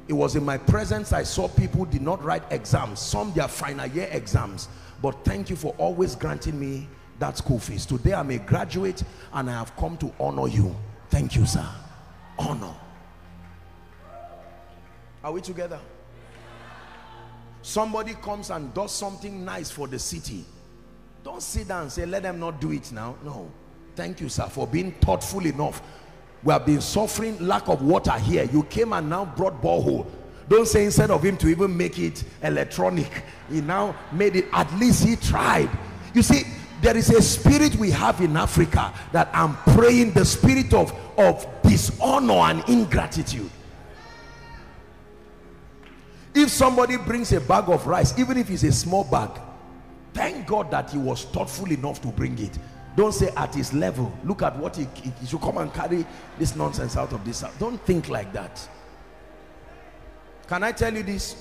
It was in my presence I saw people did not write exams, some their final year exams. But thank you for always granting me that school fees. Today I'm a graduate and I have come to honor you. Thank you, sir. Honor. Are we together? Somebody comes and does something nice for the city. Don't sit down and say, let them not do it now. No. Thank you, sir, for being thoughtful enough. We have been suffering lack of water here. You came and now brought borehole. Don't say instead of him to even make it electronic, he now made it. At least he tried. You see, there is a spirit we have in Africa that I'm praying, the spirit of, of dishonor and ingratitude. If somebody brings a bag of rice, even if it's a small bag, thank God that he was thoughtful enough to bring it. Don't say at his level, look at what he, he, he should come and carry this nonsense out of this house. Don't think like that. Can I tell you this?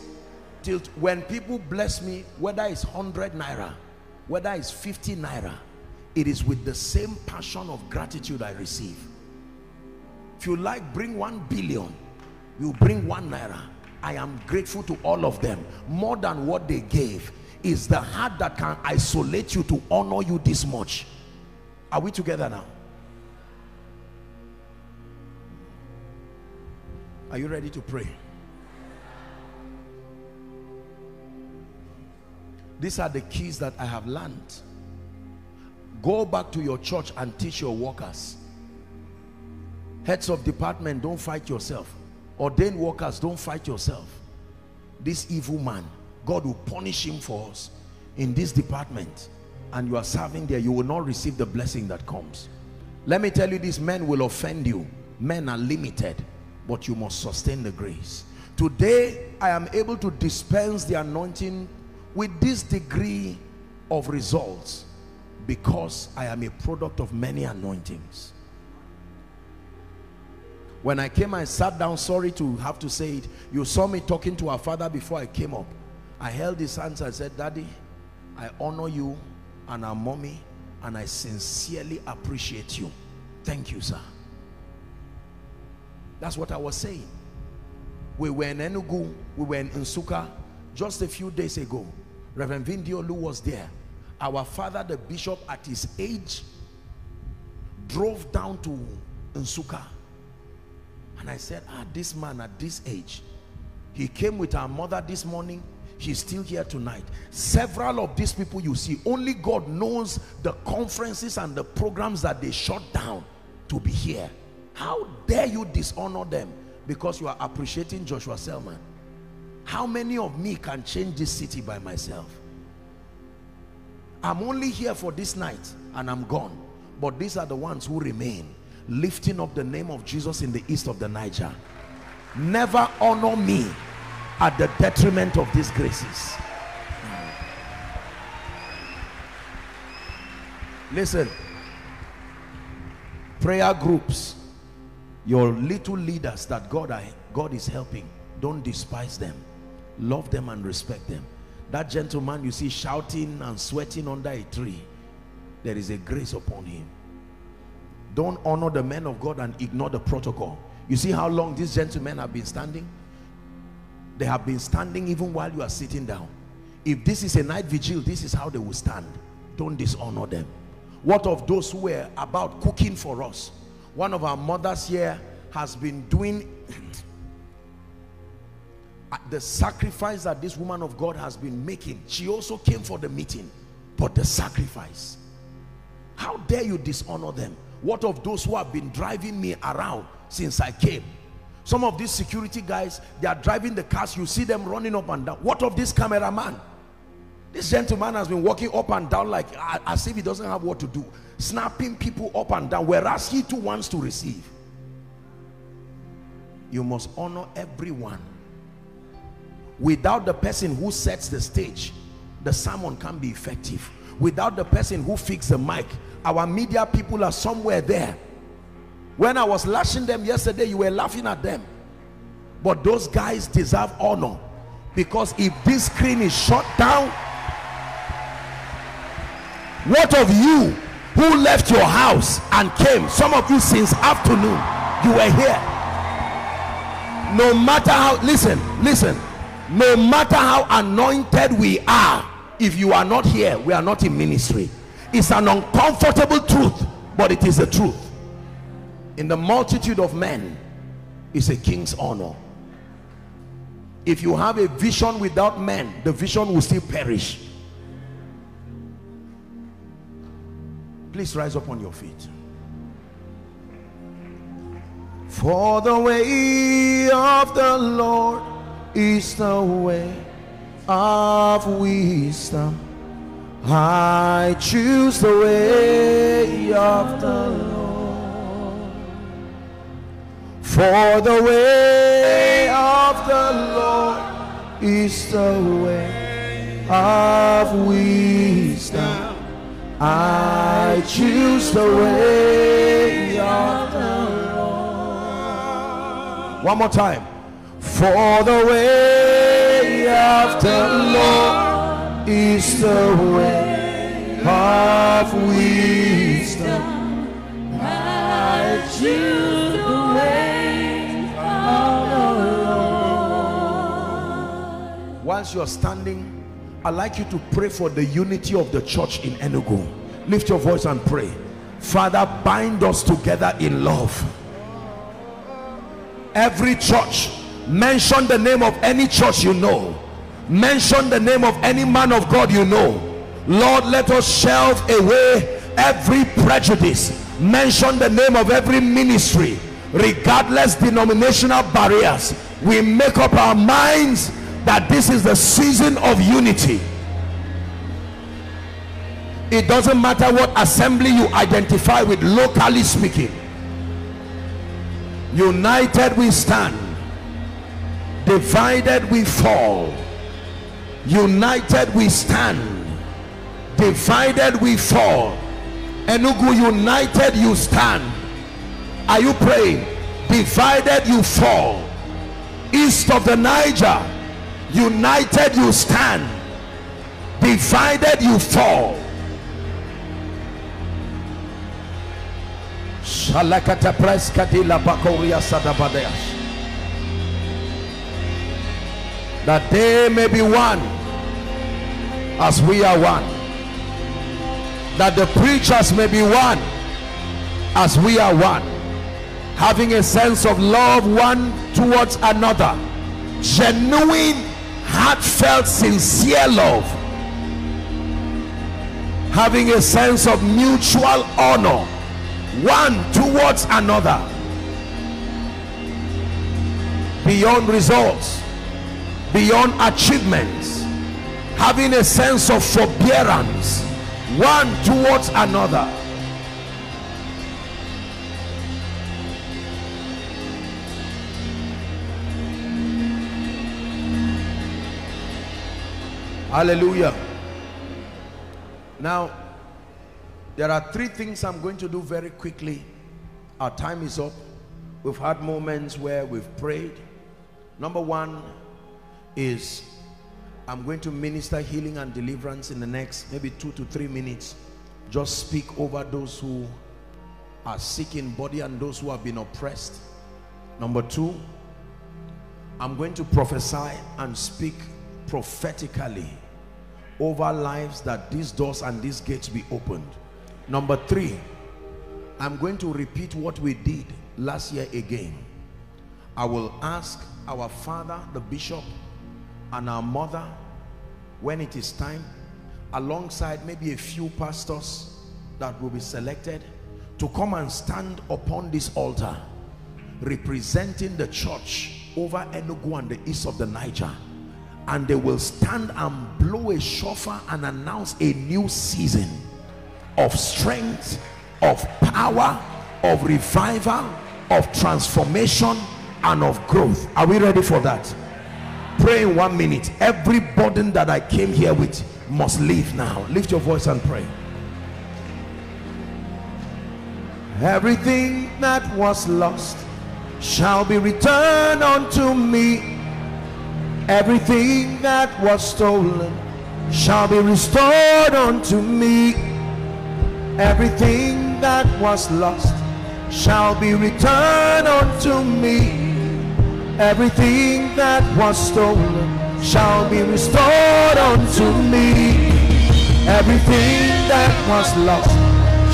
Till when people bless me, whether it's one hundred naira, whether it's fifty naira, it is with the same passion of gratitude I receive. If you like, bring one billion, you bring one naira. I am grateful to all of them more than what they gave. Is the heart that can isolate you to honor you this much. Are we together now? Are you ready to pray? These are the keys that I have learned. Go back to your church and teach your workers. Heads of department, don't fight yourself. Ordained workers, don't fight yourself. This evil man, God will punish him for us in this department, and you are serving there, you will not receive the blessing that comes. Let me tell you this, men will offend you. Men are limited, but you must sustain the grace. Today, I am able to dispense the anointing with this degree of results because I am a product of many anointings. When I came, I sat down, sorry to have to say it, you saw me talking to our father before I came up. I held his hands and said, Daddy, I honor you and our mommy, and I sincerely appreciate you. Thank you, sir. That's what I was saying. We were in Enugu, we were in Nsukka just a few days ago. Reverend Vindiolu was there. Our father, the bishop, at his age, drove down to Nsukka. And I said, ah, this man at this age, he came with our mother this morning, she's still here tonight. Several of these people you see, only God knows the conferences and the programs that they shut down to be here. How dare you dishonor them because you are appreciating Joshua Selman? How many of me can change this city by myself? I'm only here for this night and I'm gone. But these are the ones who remain, lifting up the name of Jesus in the east of the Niger. Never honor me at the detriment of these graces. Listen, prayer groups, your little leaders that God, I, God is helping, don't despise them. Love them and respect them. That gentleman you see shouting and sweating under a tree, there is a grace upon him. Don't honor the men of God and ignore the protocol. You see how long these gentlemen have been standing? They have been standing even while you are sitting down. If this is a night vigil, this is how they will stand. Don't dishonor them. What of those who were about cooking for us? One of our mothers here has been doing the sacrifice that this woman of God has been making. She also came for the meeting, but the sacrifice. How dare you dishonor them? What of those who have been driving me around since I came? Some of these security guys, they are driving the cars, you see them running up and down. What of this cameraman? This gentleman has been walking up and down like as if he doesn't have what to do, snapping people up and down, whereas he too wants to receive. You must honor everyone. Without the person who sets the stage, the sermon can't be effective. Without the person who fixes the mic, our media people are somewhere there. When I was lashing them yesterday, you were laughing at them. But those guys deserve honor, because if this screen is shut down, what of you who left your house and came? Some of you since afternoon, you were here. No matter how, listen, listen, no matter how anointed we are, if you are not here, we are not in ministry. It's an uncomfortable truth, but it is the truth. In the multitude of men is a king's honor. If you have a vision without men, the vision will still perish. Please rise up on your feet. For the way of the Lord is the way of wisdom. I choose the way of the Lord. For the way of the Lord is the way of wisdom. I choose the way of the Lord. One more time. For the way of the Lord is the way of wisdom. I choose the way of the Lord. Whilst you are standing, I'd like you to pray for the unity of the church in Enugu. Lift your voice and pray. Father, bind us together in love. Every church, mention the name of any church you know. Mention the name of any man of God you know. Lord, let us shelve away every prejudice. Mention the name of every ministry, regardless denominational barriers. We make up our minds that this is the season of unity. It doesn't matter what assembly you identify with, locally speaking. United we stand, divided we fall. United we stand, divided we fall. Enugu, united you stand. Are you praying? Divided you fall. East of the Niger, United you stand, divided you fall. Shalakata preskadila bakoria sadabadeas. That they may be one as we are one. That the preachers may be one as we are one. Having a sense of love one towards another. Genuine, heartfelt, sincere love. Having a sense of mutual honor one towards another. Beyond results, beyond achievements, having a sense of forbearance one towards another. Hallelujah. Now there are three things I'm going to do very quickly. Our time is up. We've had moments where we've prayed. Number one is I'm going to minister healing and deliverance in the next maybe two to three minutes. Just speak over those who are sick in body and those who have been oppressed. Number two, I'm going to prophesy and speak prophetically over lives that these doors and these gates be opened. Number three, I'm going to repeat what we did last year again. I will ask our father, the bishop, and our mother, when it is time, alongside maybe a few pastors that will be selected, to come and stand upon this altar representing the church over Enugu and the east of the Niger, and they will stand and blow a shofar and announce a new season of strength, of power, of revival, of transformation, and of growth. Are we ready for that? Pray in one minute. Every burden that I came here with must leave now. Lift your voice and pray. Everything that was lost shall be returned unto me. Everything that was stolen shall be restored unto me. Everything that was lost shall be returned unto me. Everything that was stolen shall be restored unto me. Everything that was lost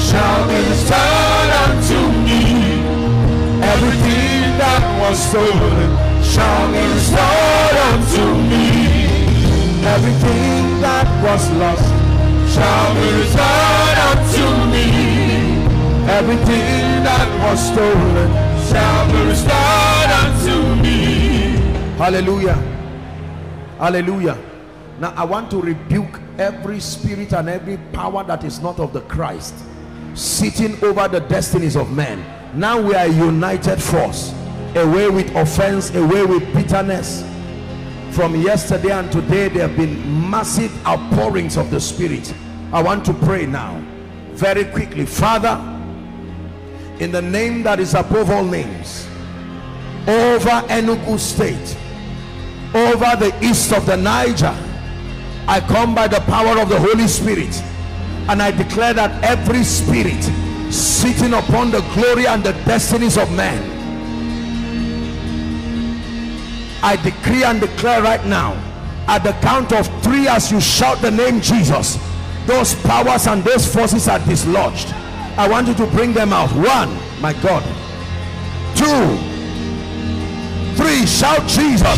shall be restored unto me. Everything that was stolen shall be restored unto me. Everything that was lost shall be restored unto me. Everything that was stolen shall be restored. Hallelujah. Hallelujah. Now I want to rebuke every spirit and every power that is not of the Christ sitting over the destinies of men. Now we are a united force. Away with offense, away with bitterness. From yesterday and today there have been massive outpourings of the Spirit. I want to pray now very quickly. Father, in the name that is above all names, over Enugu State, over the east of the Niger, I come by the power of the Holy Spirit and I declare that every spirit sitting upon the glory and the destinies of man, I decree and declare right now, at the count of three, as you shout the name Jesus, those powers and those forces are dislodged. I want you to bring them out. One, my God. Two, three, shout Jesus.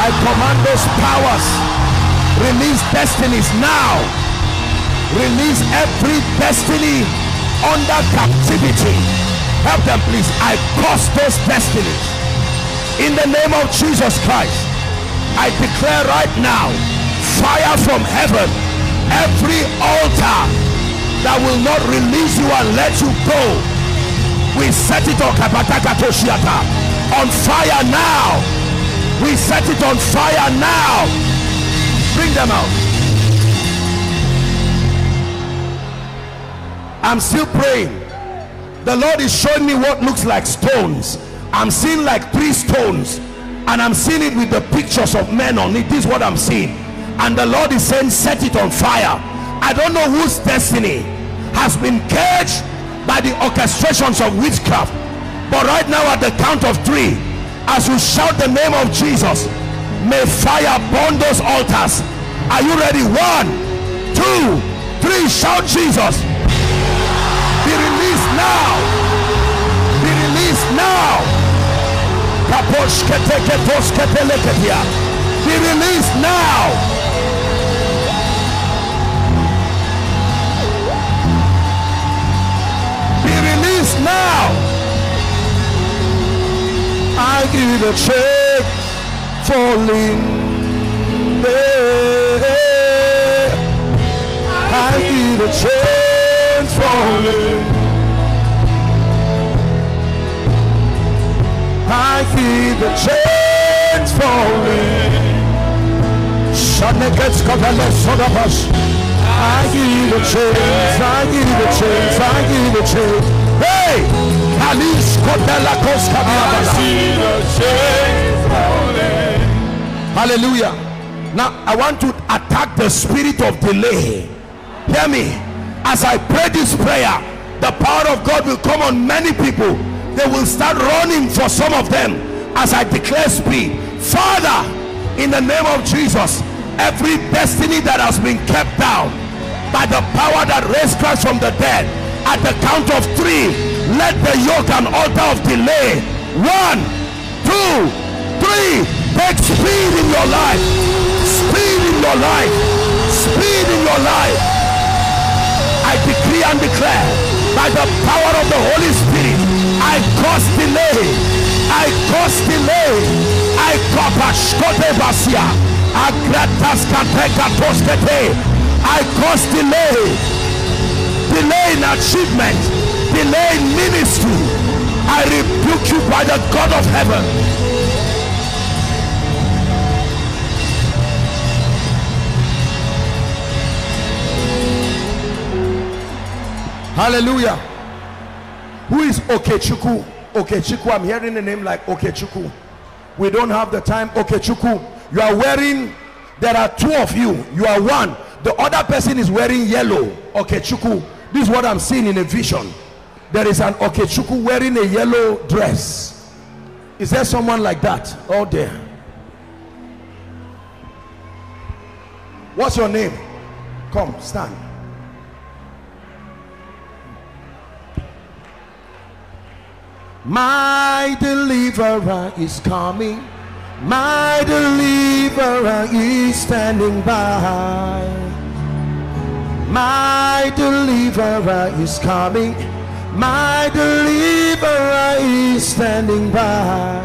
I command those powers, release destinies now. Release every destiny under captivity. Help them, please. I curse those destinies in the name of Jesus Christ. I declare right now, fire from heaven, every altar that will not release you and let you go, we set it on on fire now. We set it on fire now. Bring them out. I'm still praying. The Lord is showing me what looks like stones. I'm seeing like three stones. and I'm seeing it with the pictures of men on it. This is what I'm seeing, and the Lord is saying, set it on fire. I don't know whose destiny has been caged by the orchestrations of witchcraft, but right now, at the count of three, as you shout the name of Jesus, may fire burn those altars. Are you ready? One, two, three, shout Jesus. Be released now, be released now. Be released now. Now I give a check for Linda. I give a check for Linda. I give a check for Linda. Suddenly gets got a less sort of us. I give a chance, I give a chance, I give a chance. Hey! Alice Cordella Costa. Hallelujah. Now I want to attack the spirit of delay. Hear me. As I pray this prayer, the power of God will come on many people. They will start running for some of them. As I declare speed. Father, in the name of Jesus, every destiny that has been kept down by the power that raised Christ from the dead, at the count of three, let the yoke and altar of delay, one, two, three, take speed in your life, speed in your life, speed in your life. I decree and declare, by the power of the Holy Spirit, I cause delay, I cause delay, I cause delay. Delay in achievement, delay in ministry. I rebuke you by the God of heaven. Hallelujah. Who is Okechukwu? Okechukwu, I'm hearing the name like Okechukwu. We don't have the time. Okechukwu, you are wearing, there are two of you, you are one. The other person is wearing yellow. Okechukwu. This is what I'm seeing in a vision. There is an Okechukwu wearing a yellow dress. Is there someone like that? Oh there. What's your name? Come, stand. My deliverer is coming. My deliverer is standing by. My deliverer is coming. My deliverer is standing by.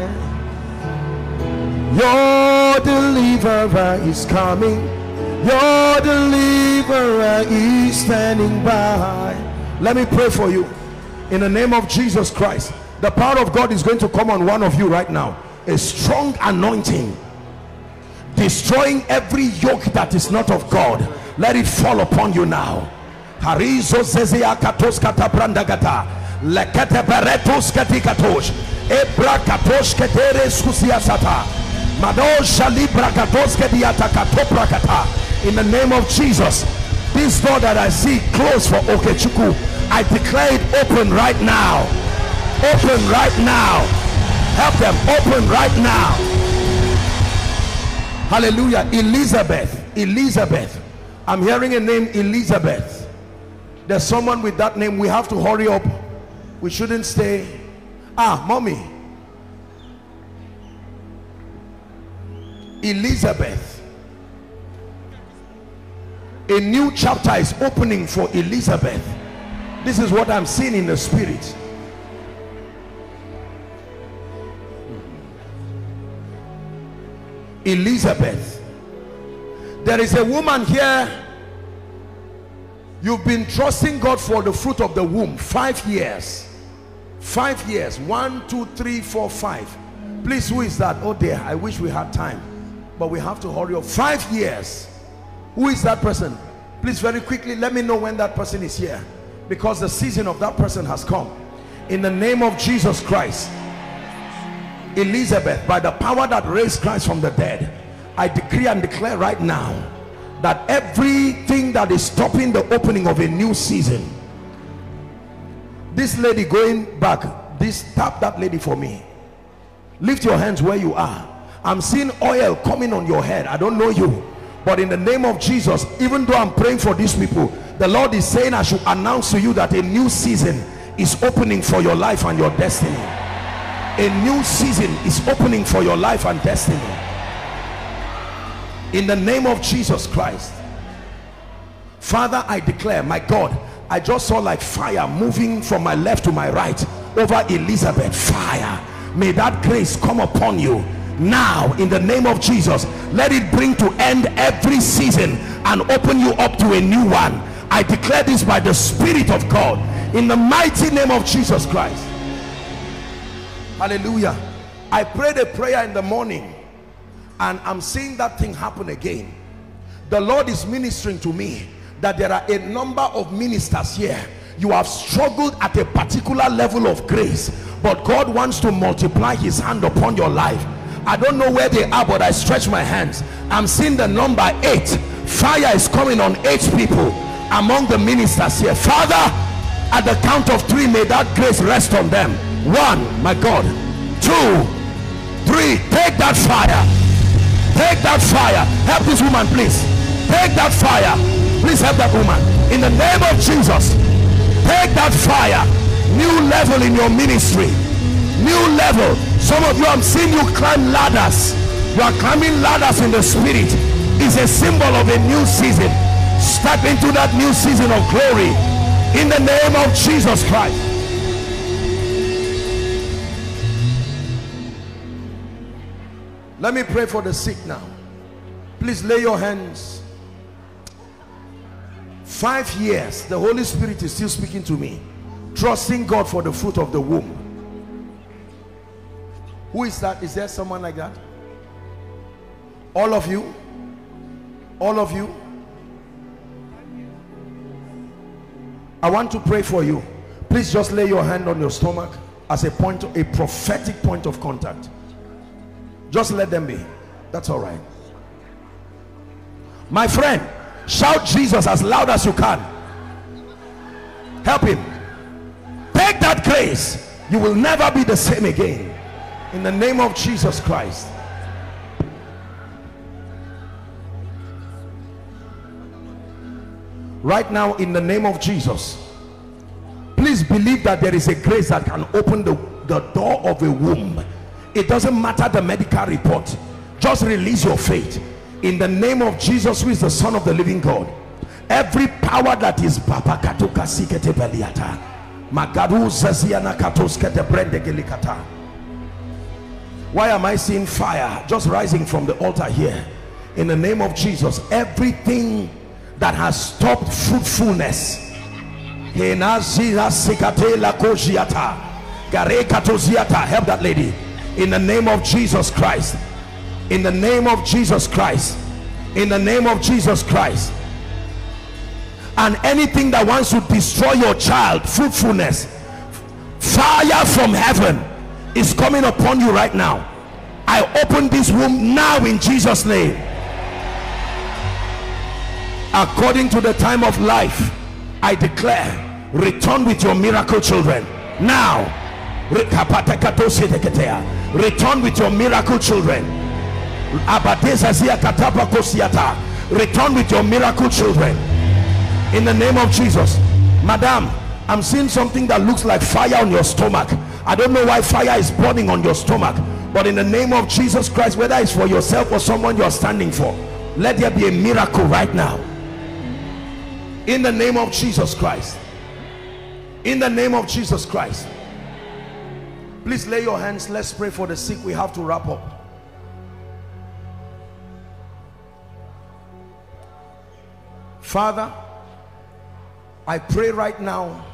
Your deliverer is coming. Your deliverer is standing by. Let me pray for you. In the name of Jesus Christ, the power of God is going to come on one of you right now. A strong anointing, destroying every yoke that is not of God. Let it fall upon you now. In the name of Jesus, this door that I see closed for Okechukwu, I declare it open right now. Open right now. Help them open right now. Hallelujah. Elizabeth. Elizabeth. I'm hearing a name, Elizabeth. There's someone with that name. We have to hurry up. We shouldn't stay. Ah, mommy. Elizabeth. A new chapter is opening for Elizabeth. This is what I'm seeing in the spirit. Elizabeth, there is a woman here, you've been trusting God for the fruit of the womb, five years, five years, one, two, three, four, five. Please, who is that? Oh dear, I wish we had time, but we have to hurry up. Five years. Who is that person? Please, very quickly, let me know when that person is here, because the season of that person has come. In the name of Jesus Christ, Elizabeth, by the power that raised Christ from the dead, I decree and declare right now that everything that is stopping the opening of a new season, this lady going back, this tap that lady for me. Lift your hands where you are. I'm seeing oil coming on your head. I don't know you, but in the name of Jesus, even though I'm praying for these people, the Lord is saying I should announce to you that a new season is opening for your life and your destiny. A new season is opening for your life and destiny. In the name of Jesus Christ. Father, I declare, my God, I just saw like fire moving from my left to my right over Elizabeth. Fire. May that grace come upon you now in the name of Jesus. Let it bring to end every season and open you up to a new one. I declare this by the Spirit of God in the mighty name of Jesus Christ. Hallelujah. I prayed a prayer in the morning and I'm seeing that thing happen again. The Lord is ministering to me that there are a number of ministers here. You have struggled at a particular level of grace, but God wants to multiply his hand upon your life. I don't know where they are, but I stretch my hands. I'm seeing the number eight. Fire is coming on eight people among the ministers here. Father, at the count of three, may that grace rest on them. One, my God. Two, three. Take that fire. Take that fire. Help this woman, please. Take that fire. Please help that woman. In the name of Jesus, take that fire. New level in your ministry. New level. Some of you, I'm seeing you climb ladders. You are climbing ladders in the spirit. It's a symbol of a new season. Step into that new season of glory in the name of Jesus Christ. Let me pray for the sick now. Please lay your hands. Five years, the Holy Spirit is still speaking to me, trusting God for the fruit of the womb. Who is that? Is there someone like that? All of you? All of you? I want to pray for you. Please just lay your hand on your stomach as a point, a prophetic point of contact. Just let them be. That's all right. My friend, shout Jesus as loud as you can. Help him. Take that grace. You will never be the same again. In the name of Jesus Christ. Right now, in the name of Jesus, please believe that there is a grace that can open the, the door of a womb. It doesn't matter the medical report. Just release your faith. In the name of Jesus, who is the Son of the living God, every power that is why am I seeing fire just rising from the altar here? In the name of Jesus, everything that has stopped fruitfulness, help that lady in the name of Jesus Christ. In the name of Jesus Christ. In the name of Jesus Christ. And anything that wants to destroy your child, fruitfulness, fire from heaven is coming upon you right now. I open this womb now in Jesus' name. According to the time of life, I declare, return with your miracle children. Now, return with your miracle children. Return with your miracle children in the name of Jesus. Madam, I'm seeing something that looks like fire on your stomach. I don't know why fire is burning on your stomach, but in the name of Jesus Christ, whether it's for yourself or someone you're standing for, let there be a miracle right now in the name of Jesus Christ. In the name of Jesus Christ. Please lay your hands. Let's pray for the sick. We have to wrap up. Father, I pray right now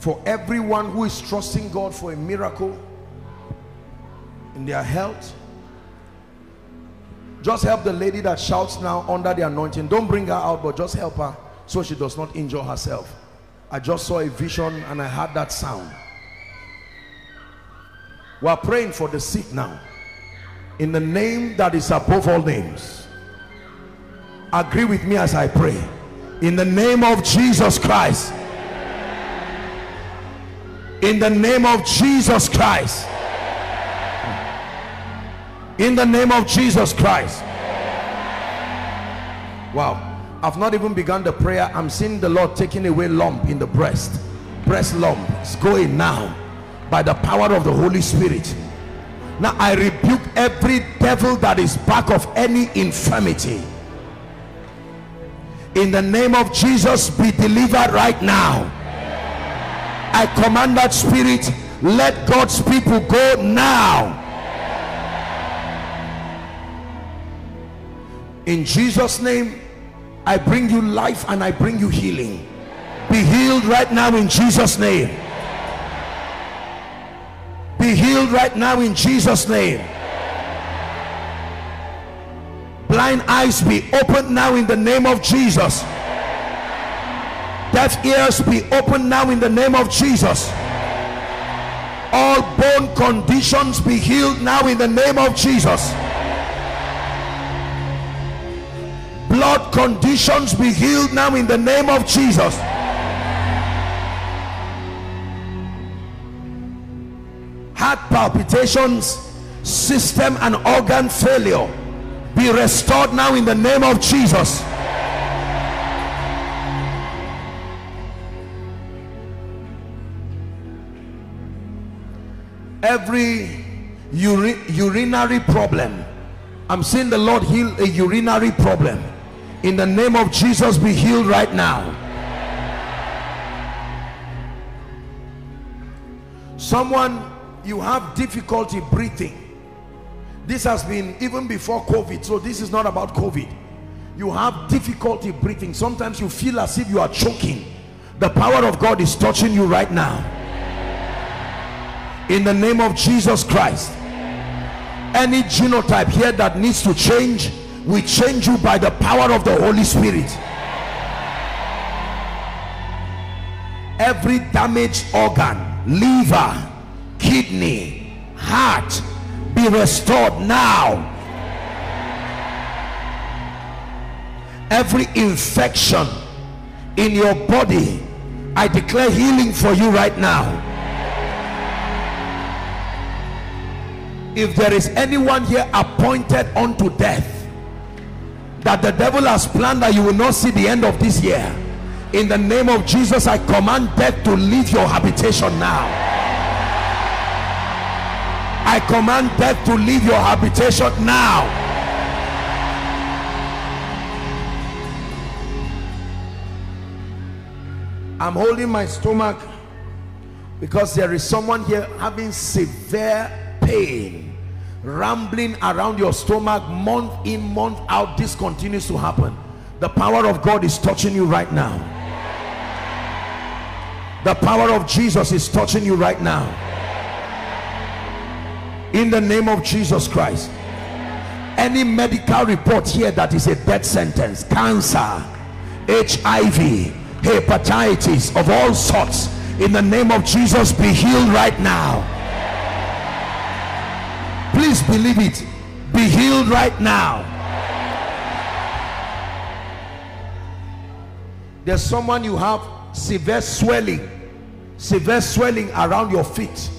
for everyone who is trusting God for a miracle in their health. Just help the lady that shouts now under the anointing. Don't bring her out, but just help her so she does not injure herself. I just saw a vision and I heard that sound. We are praying for the sick now. In the name that is above all names. Agree with me as I pray. In the name of Jesus Christ. In the name of Jesus Christ. In the name of Jesus Christ. Wow. I've not even begun the prayer. I'm seeing the Lord taking away lump in the breast. Breast lump. It's going now. By the power of the Holy Spirit. Now I rebuke every devil that is back of any infirmity. In the name of Jesus, be delivered right now. I command that spirit, let God's people go now. In Jesus' name, I bring you life and I bring you healing. Be healed right now in Jesus' name. Be healed right now in Jesus' name. Blind eyes be opened now in the name of Jesus. Deaf ears be opened now in the name of Jesus. All bone conditions be healed now in the name of Jesus. Blood conditions be healed now in the name of Jesus. Heart palpitations, system and organ failure be restored now in the name of Jesus. Every uri urinary problem, I'm seeing the Lord heal a urinary problem. In the name of Jesus, be healed right now. Someone, you have difficulty breathing. This has been even before COVID, so this is not about COVID. You have difficulty breathing. Sometimes you feel as if you are choking. The power of God is touching you right now. In the name of Jesus Christ. Any genotype here that needs to change, we change you by the power of the Holy Spirit. Every damaged organ, liver, kidney, heart, be restored now. Every infection in your body, I declare healing for you right now. If there is anyone here appointed unto death that the devil has planned that you will not see the end of this year, in the name of Jesus, I command death to leave your habitation now. I command death to leave your habitation now. I'm holding my stomach because there is someone here having severe pain, rambling around your stomach month in, month out. This continues to happen. The power of God is touching you right now. The power of Jesus is touching you right now. In the name of Jesus Christ. Any medical report here that is a death sentence, cancer, H I V, hepatitis of all sorts, in the name of Jesus, be healed right now. Please believe it. Be healed right now. There's someone, you have severe swelling, severe swelling around your feet.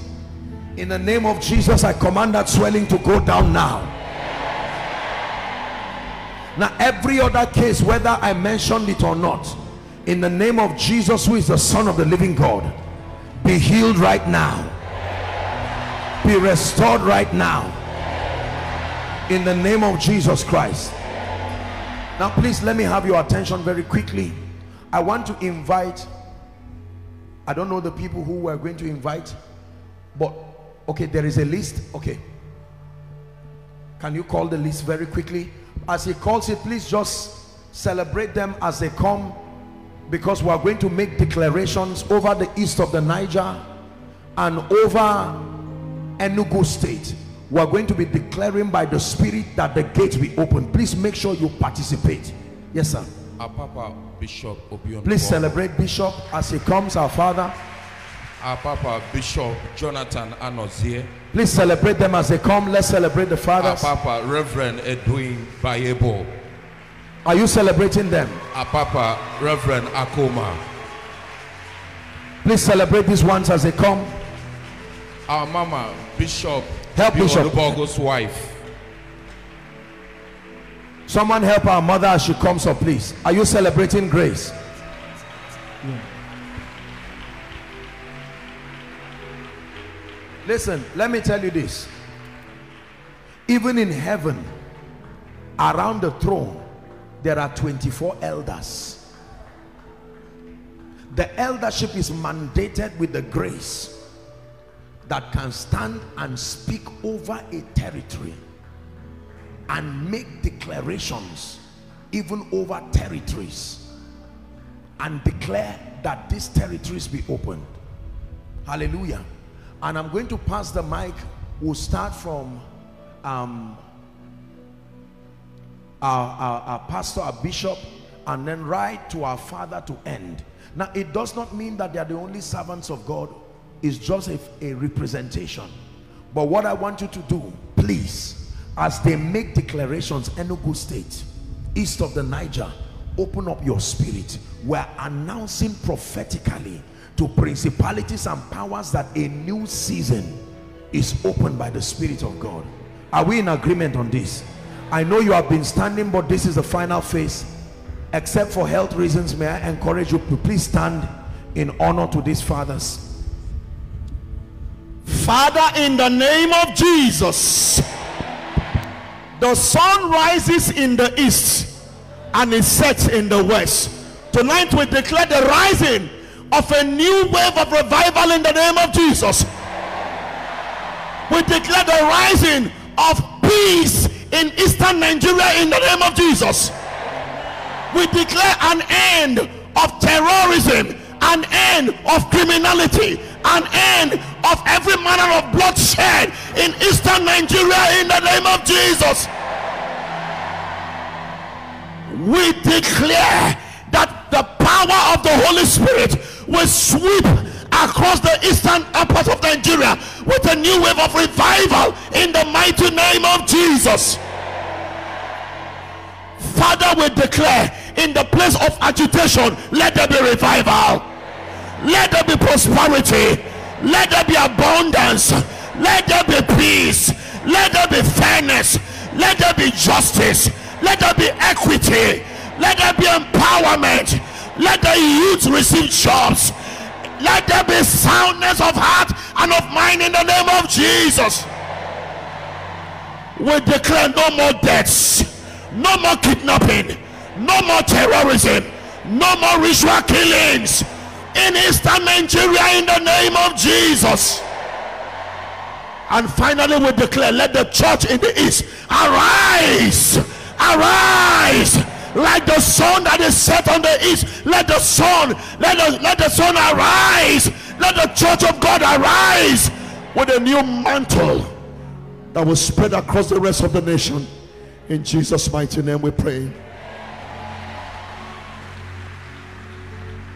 In the name of Jesus, I command that swelling to go down now. Now, every other case, whether I mentioned it or not, in the name of Jesus, who is the Son of the living God, be healed right now. Be restored right now. In the name of Jesus Christ. Now, please let me have your attention very quickly. I want to invite, I don't know the people who we're going to invite, but okay, there is a list. Okay, can you call the list very quickly? As he calls it, please just celebrate them as they come, because we are going to make declarations over the east of the Niger and over Enugu state. We are going to be declaring by the Spirit that the gates be open. Please make sure you participate. Yes, sir. Our Papa Bishop Obion. Please celebrate Bishop as he comes, our father. Our Papa Bishop Jonathan Anozie. Please celebrate them as they come. Let's celebrate the fathers. Papa, Reverend Edwin Bayebo. Are you celebrating them? Papa, Reverend Akoma. Please celebrate these ones as they come. Our mama, Bishop. Help Bishop Bogo's wife. Someone help our mother as she comes up, please. Are you celebrating Grace? Yeah. Listen, let me tell you this. Even in heaven, around the throne, there are twenty-four elders. The eldership is mandated with the grace that can stand and speak over a territory and make declarations even over territories and declare that these territories be opened. Hallelujah. And I'm going to pass the mic. We'll start from um, our, our, our pastor, our bishop, and then right to our father to end. Now, it does not mean that they are the only servants of God. It's just a, a representation. But what I want you to do, please, as they make declarations, Enugu State, east of the Niger, open up your spirit. We're announcing prophetically to principalities and powers that a new season is opened by the Spirit of God. Are we in agreement on this? I know you have been standing, but this is the final phase. Except for health reasons, may I encourage you to please stand in honor to these fathers. Father, in the name of Jesus, the sun rises in the east and it sets in the west. Tonight we declare the rising of a new wave of revival in the name of Jesus. We declare the rising of peace in eastern Nigeria in the name of Jesus. We declare an end of terrorism, an end of criminality, an end of every manner of bloodshed in eastern Nigeria in the name of Jesus. We declare that the power of the Holy Spirit will sweep across the eastern part of Nigeria with a new wave of revival in the mighty name of Jesus. Father, we declare in the place of agitation, let there be revival, let there be prosperity, let there be abundance, let there be peace, let there be fairness, let there be justice, let there be equity, let there be empowerment, let the youth receive jobs, let there be soundness of heart and of mind in the name of Jesus. We declare no more deaths, no more kidnapping, no more terrorism, no more ritual killings in eastern Nigeria in the name of Jesus. And finally we declare, let the church in the east arise, arise like the sun that is set on the east. Let the sun, let the, let the sun arise. Let the church of God arise with a new mantle that will spread across the rest of the nation. In Jesus' mighty name we pray.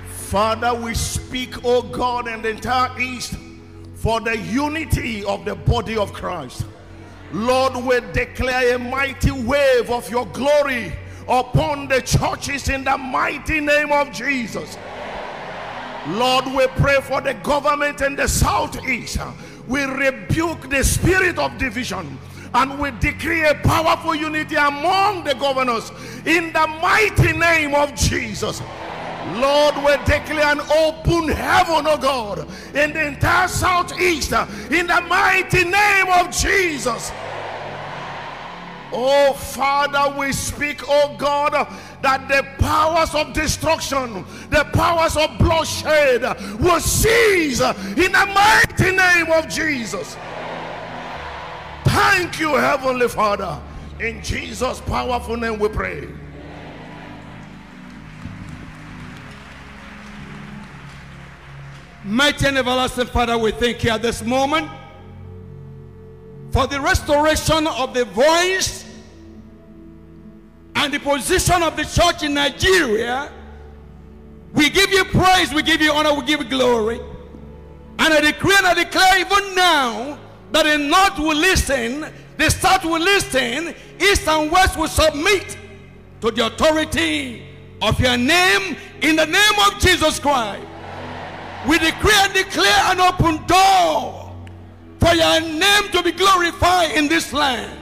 Father, we speak, O God, and the entire east for the unity of the body of Christ. Lord, we declare a mighty wave of your glory upon the churches in the mighty name of Jesus. Lord, we pray for the government in the southeast. We rebuke the spirit of division and we decree a powerful unity among the governors in the mighty name of Jesus. Lord, we declare an open heaven, oh God, in the entire southeast in the mighty name of Jesus. Oh Father, we speak, oh God, that the powers of destruction, the powers of bloodshed will cease in the mighty name of Jesus. Thank you, Heavenly Father. In Jesus' powerful name we pray. Mighty and everlasting Father, we thank you at this moment for the restoration of the voice and the position of the church in Nigeria. We give you praise, we give you honor, we give you glory. And I decree and I declare even now that the north will listen, the south will listen, east and west will submit to the authority of your name in the name of Jesus Christ. We decree and declare an open door for your name to be glorified in this land.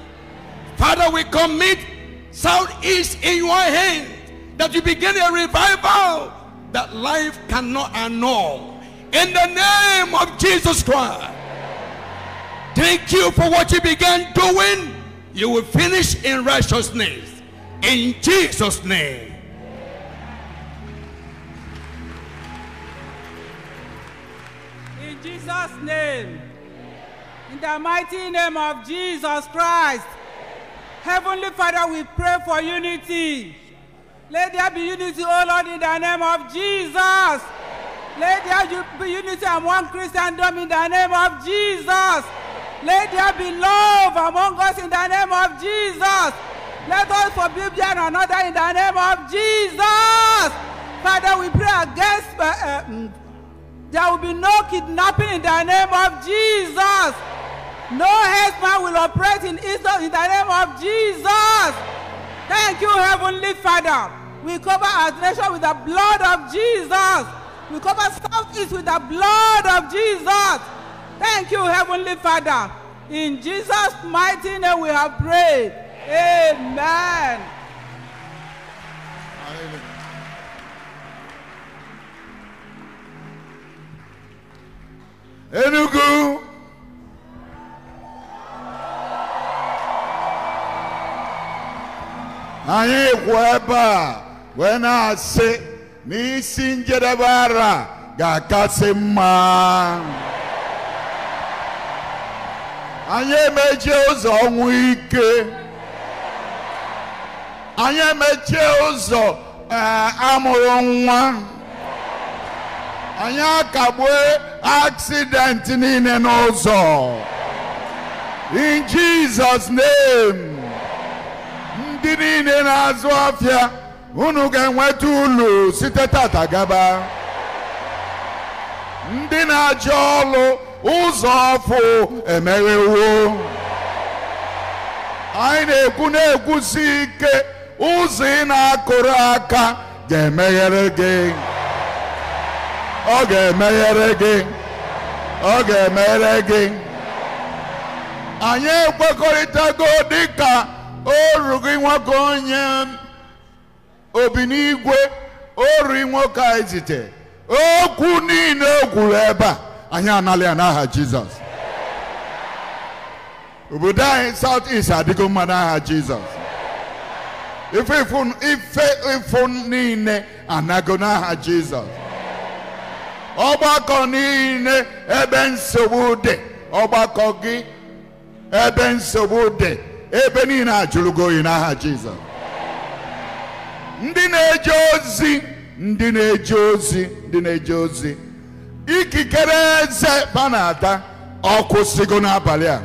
Father, we commit southeast in your hand, that you begin a revival that life cannot annul. In the name of Jesus Christ. Thank you for what you began doing. You will finish in righteousness. In Jesus' name. In Jesus' name. In the mighty name of Jesus Christ. Heavenly Father, we pray for unity. Let there be unity, oh Lord, in the name of Jesus. Let there be unity among Christendom in the name of Jesus. Let there be love among us in the name of Jesus. Let us forgive one another in the name of Jesus. Father, we pray against, uh, um, there will be no kidnapping in the name of Jesus. No husband will operate in Israel in the name of Jesus. Thank you, Heavenly Father. We cover our nation with the blood of Jesus. We cover Southeast with the blood of Jesus. Thank you, Heavenly Father. In Jesus' mighty name we have prayed. Amen. Hallelujah. Enugu. Anyị kwụ ebe a wee na-asị na isi njedebe ara ga-akasị mma. Anyị emechie ụzọ ọnwụ ike. Anyị emechie ụzọ amụrụ nwa. Anyị akagbue aksidenti niile n'ụzọ. In Jesus' name. Ndị niile na-azụ afịa unu ga-enweta ụlọ site tata gaba. Ndị na-achọ ọlụ ụzọ afọ emeghewo. Anyị na-ekwu na-ekwusi ike ụzọ ị na-akụrụ aka ga-emeghere gị. Ọ ga-emeghere gị. Ọ ga-emeghere gị. Anyị ekwekọrịtago dịka oru gị nwoke onye obi n'igwe oru nwoke izite okwu niile okwuru ebe a anyị anala ya n'aha Jizọs. Obodo anyị South East adịgo mma n'aha Jizọs. Ife ife niile anago n'aha Jizọs. Ọgbakọ niile ebe nsogbu dị, ọgbakọ gị ebe nsogbu dị, ebe niile ajụlụgo oyi n'aha Jizọs. Ndị na-eje ozi, ndị na-eje ozi, ndị na-eje ozi. Ikikere eze banata ọkwụsịgo n'abalị a.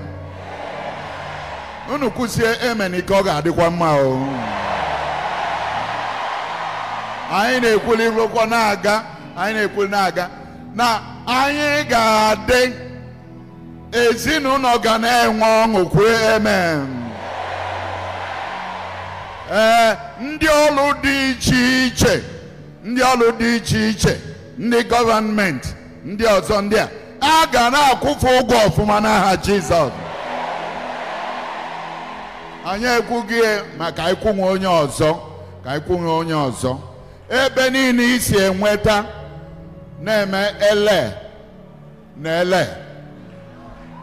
Unu kwụsie emen ike ọ ga-adịkwa mma o. Anyị na-ekwuli rokwa na-aga, anyị na-ekwuli na-aga. Na anyị ga-adị ezinụlọ ga na-enwe ọṅụ kwue emen. Ee, ndị ọrụ dị iche iche, ndị ọrụ dị iche iche, ndị gọọmenti, ndị ọzọ ndị a, a ga na-akwụfe ụgwọ ọfụma n'aha Jizọs. Anyị ekwughị maka ịkwụnwe onye ọzọ, ka ịkwụnwe onye ọzọ. Ebe niile isi enweta na-eme ele na ele.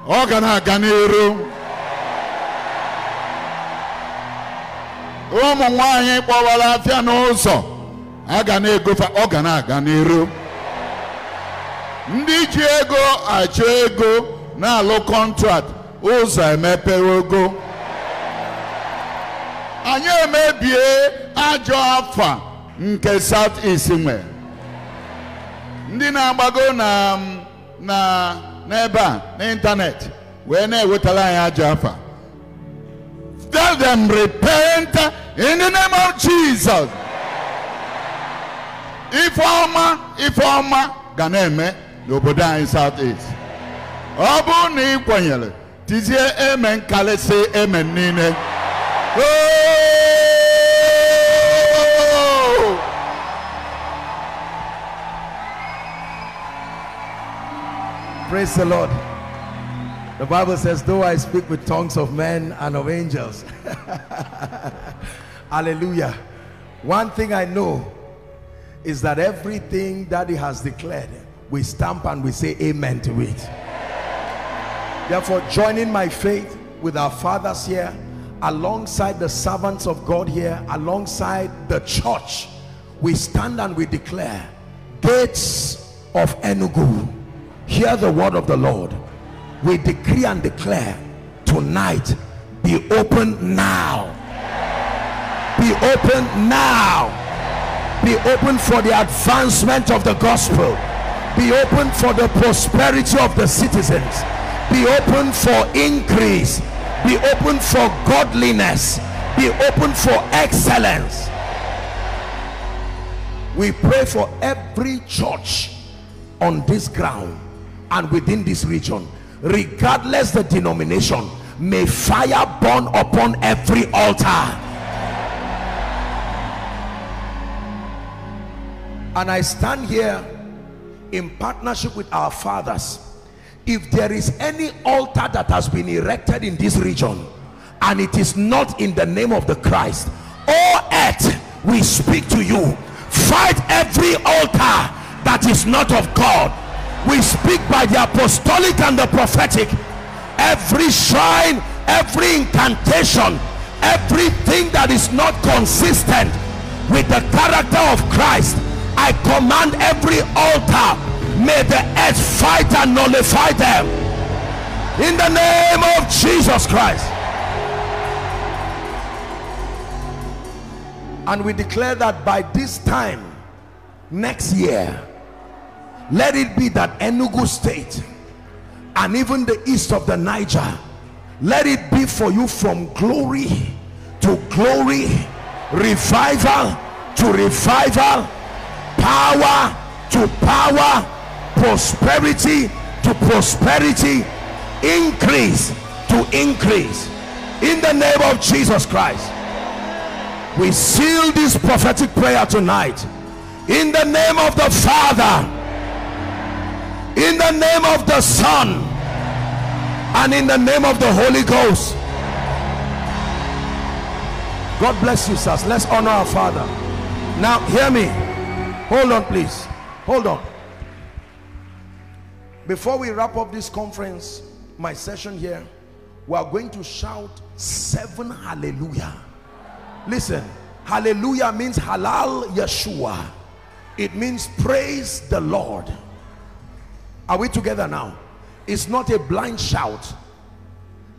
Ọ ga na-aga n'iru. Ụmụ nwaanyị kpọwara afịa n'ụzọ aga na-egofa ọ ga na-aga n'iru. Ndị ji ego achọ ego na-alụ kọntrakt ụzọ emepere ogo. Anyị emebie ajọ afa nke South East nwe. Ndị na-agbago n'ebe a n'ịntanetị wee na-ewetara anyị ajọ afa. Tell them repent in the name of Jesus. Ifeoma, Ifeoma, ga na-eme n'obodo anyị Southeast. Ọ bụ na ị kwenyere Tizie amen kale say amen nine. Oh! Praise the Lord. The Bible says, though I speak with tongues of men and of angels. Hallelujah. One thing I know is that everything that he has declared, we stamp and we say amen to it. Therefore, joining my faith with our fathers here, alongside the servants of God here, alongside the church, we stand and we declare, gates of Enugu, hear the word of the Lord. We decree and declare, tonight, be open now. Be open now. Be open for the advancement of the gospel. Be open for the prosperity of the citizens. Be open for increase. Be open for godliness. Be open for excellence. We pray for every church on this ground and within this region, regardless the denomination. May fire burn upon every altar. And I stand here in partnership with our fathers. If there is any altar that has been erected in this region and it is not in the name of the Christ, all earth, we speak to you. Fight every altar that is not of God. We speak by the apostolic and the prophetic. Every shrine, every incantation, everything that is not consistent with the character of Christ, I command every altar, may the earth fight and nullify them in the name of Jesus Christ. And we declare that by this time next year, let it be that Enugu State and even the east of the Niger, let it be for you from glory to glory, revival to revival, power to power, prosperity to prosperity, increase to increase, in the name of Jesus Christ. We seal this prophetic prayer tonight in the name of the Father, in the name of the Son, and in the name of the Holy Ghost. God bless you, sirs. Let's honor our Father. Now hear me, hold on please, hold on. Before we wrap up this conference, my session here, we are going to shout seven hallelujah. Listen, hallelujah means halal Yeshua. It means praise the Lord. Are we together now? It's not a blind shout.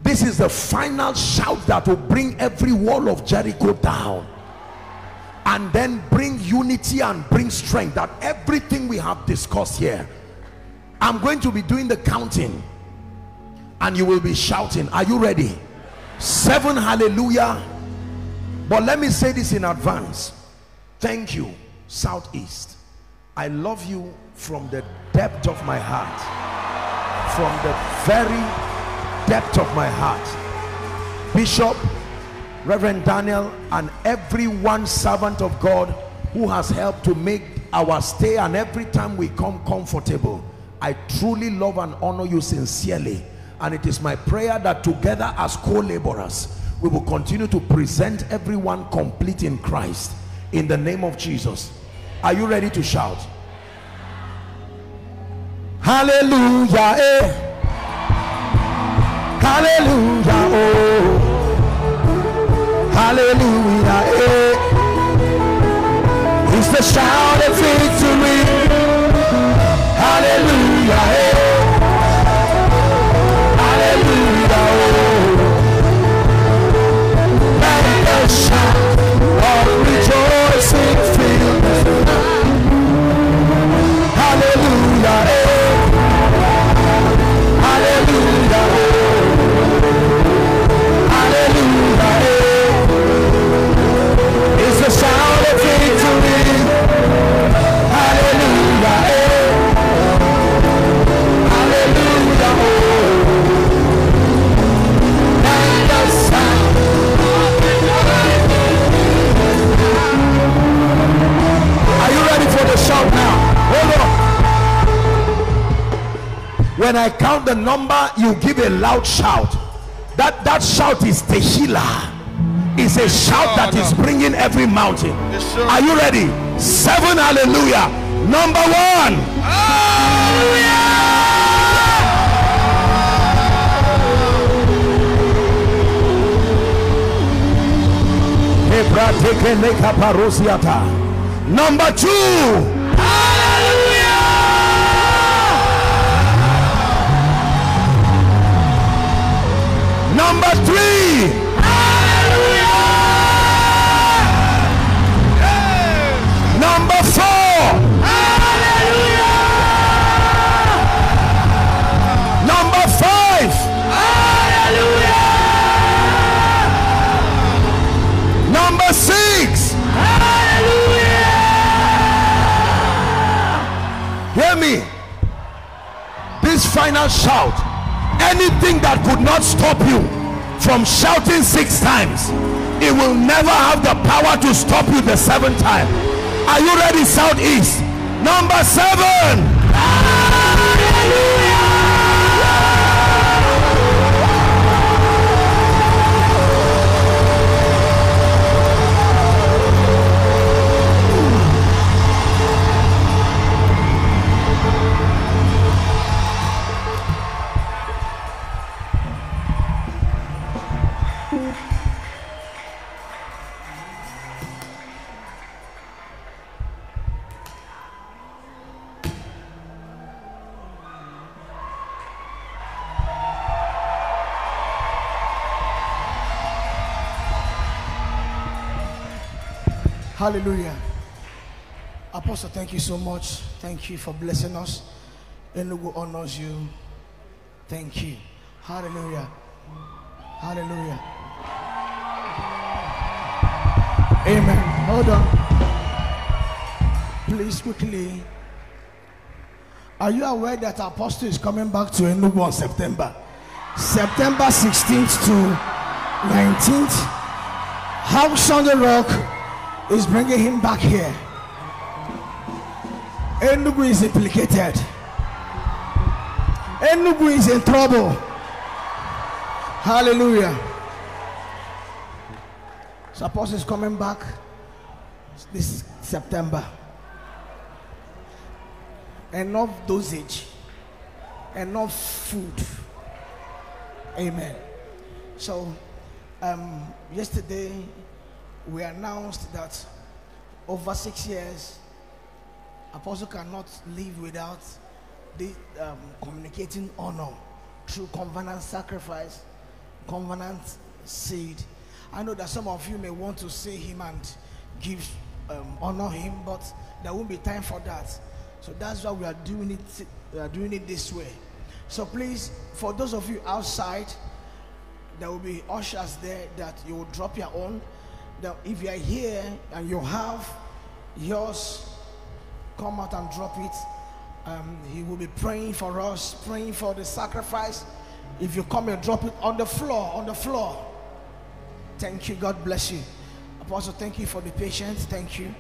This is the final shout that will bring every wall of Jericho down, and then bring unity and bring strength, that everything we have discussed here. I'm going to be doing the counting and you will be shouting. Are you ready? Seven hallelujah. But let me say this in advance. Thank you, Southeast. I love you from the depth of my heart. From the very depth of my heart. Bishop, Reverend Daniel, and every one servant of God who has helped to make our stay and every time we come comfortable. I truly love and honor you sincerely, and it is my prayer that together as co-laborers, we will continue to present everyone complete in Christ, in the name of Jesus. Are you ready to shout? Hallelujah, eh. Hallelujah, oh. Hallelujah, eh. It's the shout of victory. Hallelujah, eh. Hallelujah, oh. Let the shout of rejoicing fill this land. Hallelujah, eh. Hallelujah, oh. when I count the number, you give a loud shout. That that shout is the healer. It's a shout that is bringing every mountain. Are you ready? Seven hallelujah. Number one. Hallelujah. Number two. Number three. Hallelujah. Yes. Number four. Hallelujah. Number five. Hallelujah. Number six. Hallelujah. Hear me. This final shout. Anything that could not stop you from shouting six times, it will never have the power to stop you the seventh time. Are you ready, Southeast? Number seven. Hallelujah. Apostle, thank you so much. Thank you for blessing us. Enugu honors you. Thank you. Hallelujah. Hallelujah. Amen. Hold on. Please, quickly. Are you aware that Apostle is coming back to Enugu on September? September sixteenth to nineteenth. House on the Rock is bringing him back here. Enugu is implicated. Enugu is in trouble. Hallelujah. Suppose he's coming back this September. Enough dosage, enough food. Amen. So um, yesterday we announced that over six years, Apostle cannot live without the, um, communicating honor through covenant sacrifice, covenant seed. I know that some of you may want to see him and give um, honor him, but there won't be time for that. So that's why we are doing it. We are doing it this way. So please, for those of you outside, there will be ushers there that you will drop your own. Now, if you are here and you have yours, come out and drop it. Um, he will be praying for us, praying for the sacrifice. If you come and drop it on the floor, on the floor. Thank you. God bless you. Apostle, thank you for the patience. Thank you.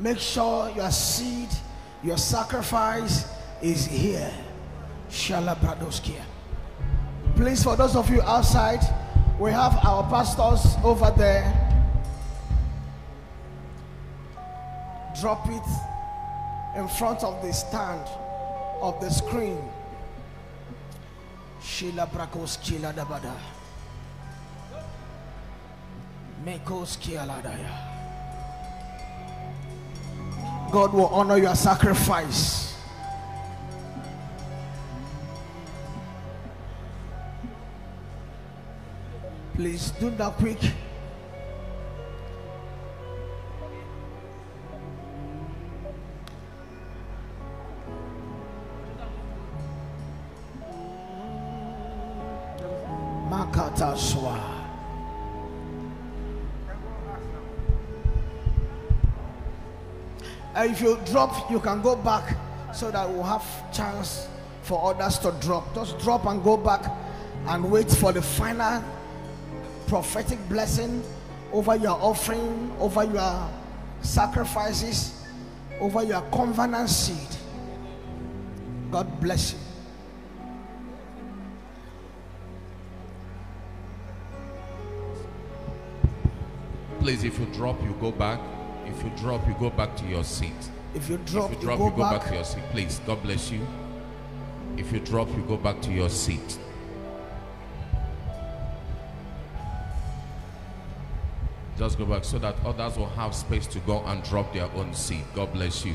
Make sure your seed, your sacrifice is here. Shalabradoskia. Please, for those of you outside, we have our pastors over there. Drop it in front of the stand of the screen. Shila Brakos Kila Dabada. Mekos Kialadaya. God will honor your sacrifice. Please do that quick. Makataswa. And if you drop, you can go back so that we'll have chance for others to drop. Just drop and go back and wait for the final prophetic blessing over your offering, over your sacrifices, over your covenant seed. God bless you. place. If you drop, you go back. If you drop, you go back to your seat. If you drop, if you, drop you, go, you go back. back to your seat. Please, God bless you. If you drop, you go back to your seat. Just go back so that others will have space to go and drop their own seed. God bless you.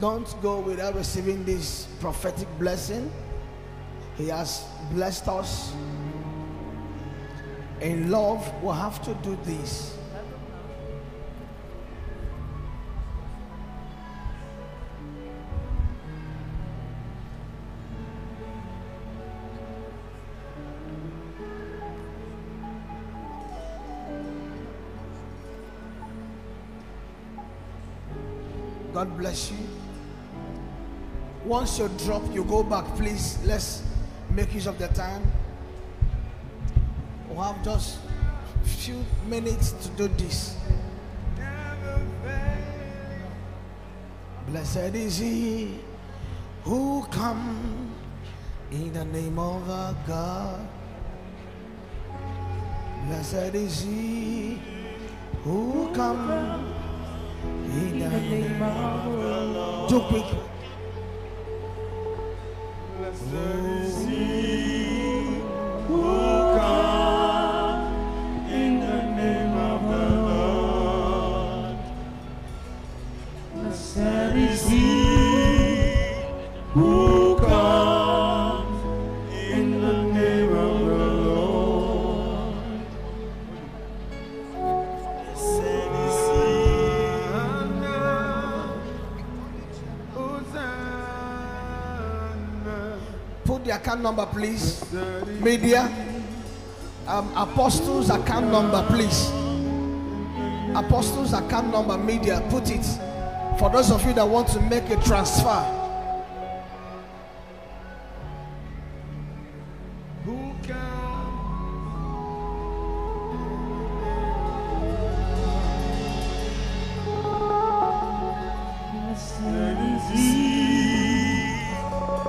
Don't go without receiving this prophetic blessing. He has blessed us. In love, we'll have to do this. God bless you. Once you drop, you go back. Please, let's make use of the time. We'll have just a few minutes to do this. Blessed is he who comes in the name of our God. Blessed is he who comes in the name of the Lord. Too quick. Blessed is he who comes in the name of the Lord. Blessed is he who comes in the name of the Lord. Blessed is he. Put the account number, please. Media, um, Apostles account number, please. Apostles account number, media, put it. For those of you that want to make a transfer. Who can?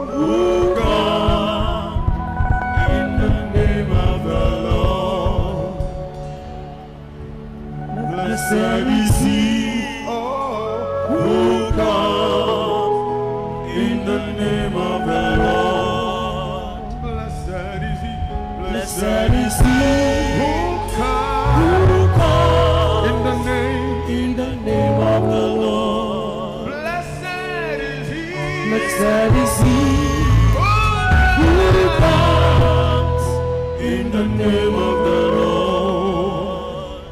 Who come in the name of the Lord? Blessed is he who comes in the name of the Lord. Blessed is he. Blessed is he who comes in the name in the name of the Lord. Blessed is he. Blessed is he. In the name of the Lord.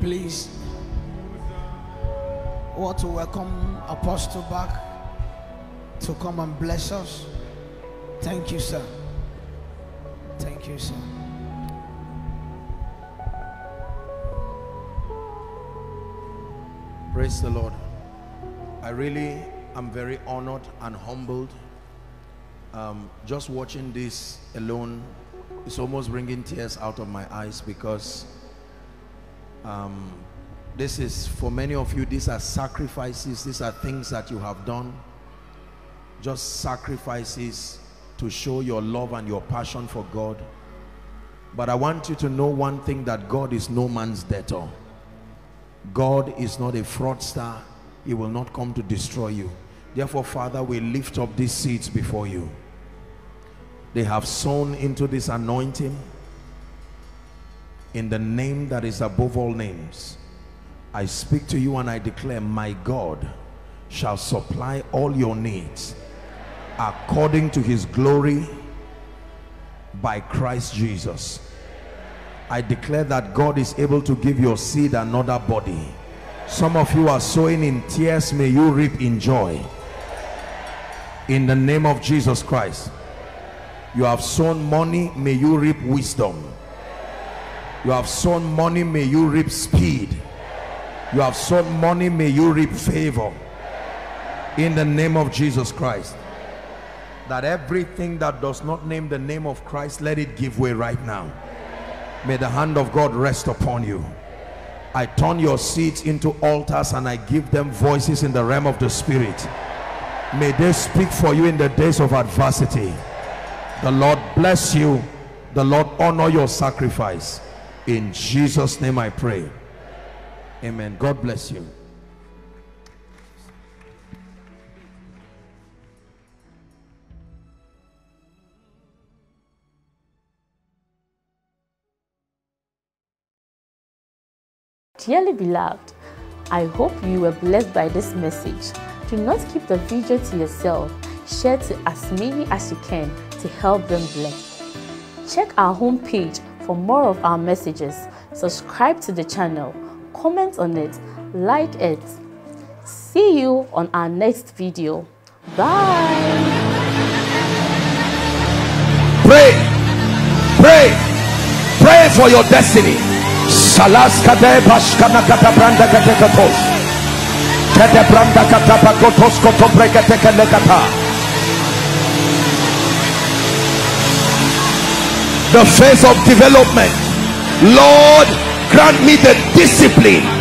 Please, I want to welcome Apostle back to come and bless us. Thank you, sir. Thank you, sir. Praise the Lord. I really am very honored and humbled. Um, just watching this alone, it's almost bringing tears out of my eyes, because um, this is, for many of you, these are sacrifices, these are things that you have done, just sacrifices to show your love and your passion for God. But I want you to know one thing, that God is no man's debtor. God is not a fraudster. He will not come to destroy you. Therefore, Father, we lift up these seeds before you. They have sown into this anointing. In the name that is above all names, I speak to you and I declare, my God shall supply all your needs according to his glory by Christ Jesus. I declare that God is able to give your seed another body. Some of you are sowing in tears. May you reap in joy. In the name of Jesus Christ. You have sown money, may you reap wisdom. You have sown money, may you reap speed. You have sown money, may you reap favor. In the name of Jesus Christ. That everything that does not name the name of Christ, let it give way right now. May the hand of God rest upon you. I turn your seeds into altars and I give them voices in the realm of the Spirit. May they speak for you in the days of adversity. The Lord bless you. The Lord honor your sacrifice. In Jesus' name I pray. Amen. God bless you. Dearly beloved, I hope you were blessed by this message. Do not keep the video to yourself. Share to as many as you can to help them bless. Check our homepage for more of our messages. Subscribe to the channel. Comment on it. Like it. See you on our next video. Bye. Pray. Pray. Pray for your destiny. The phase of development. Lord, grant me the discipline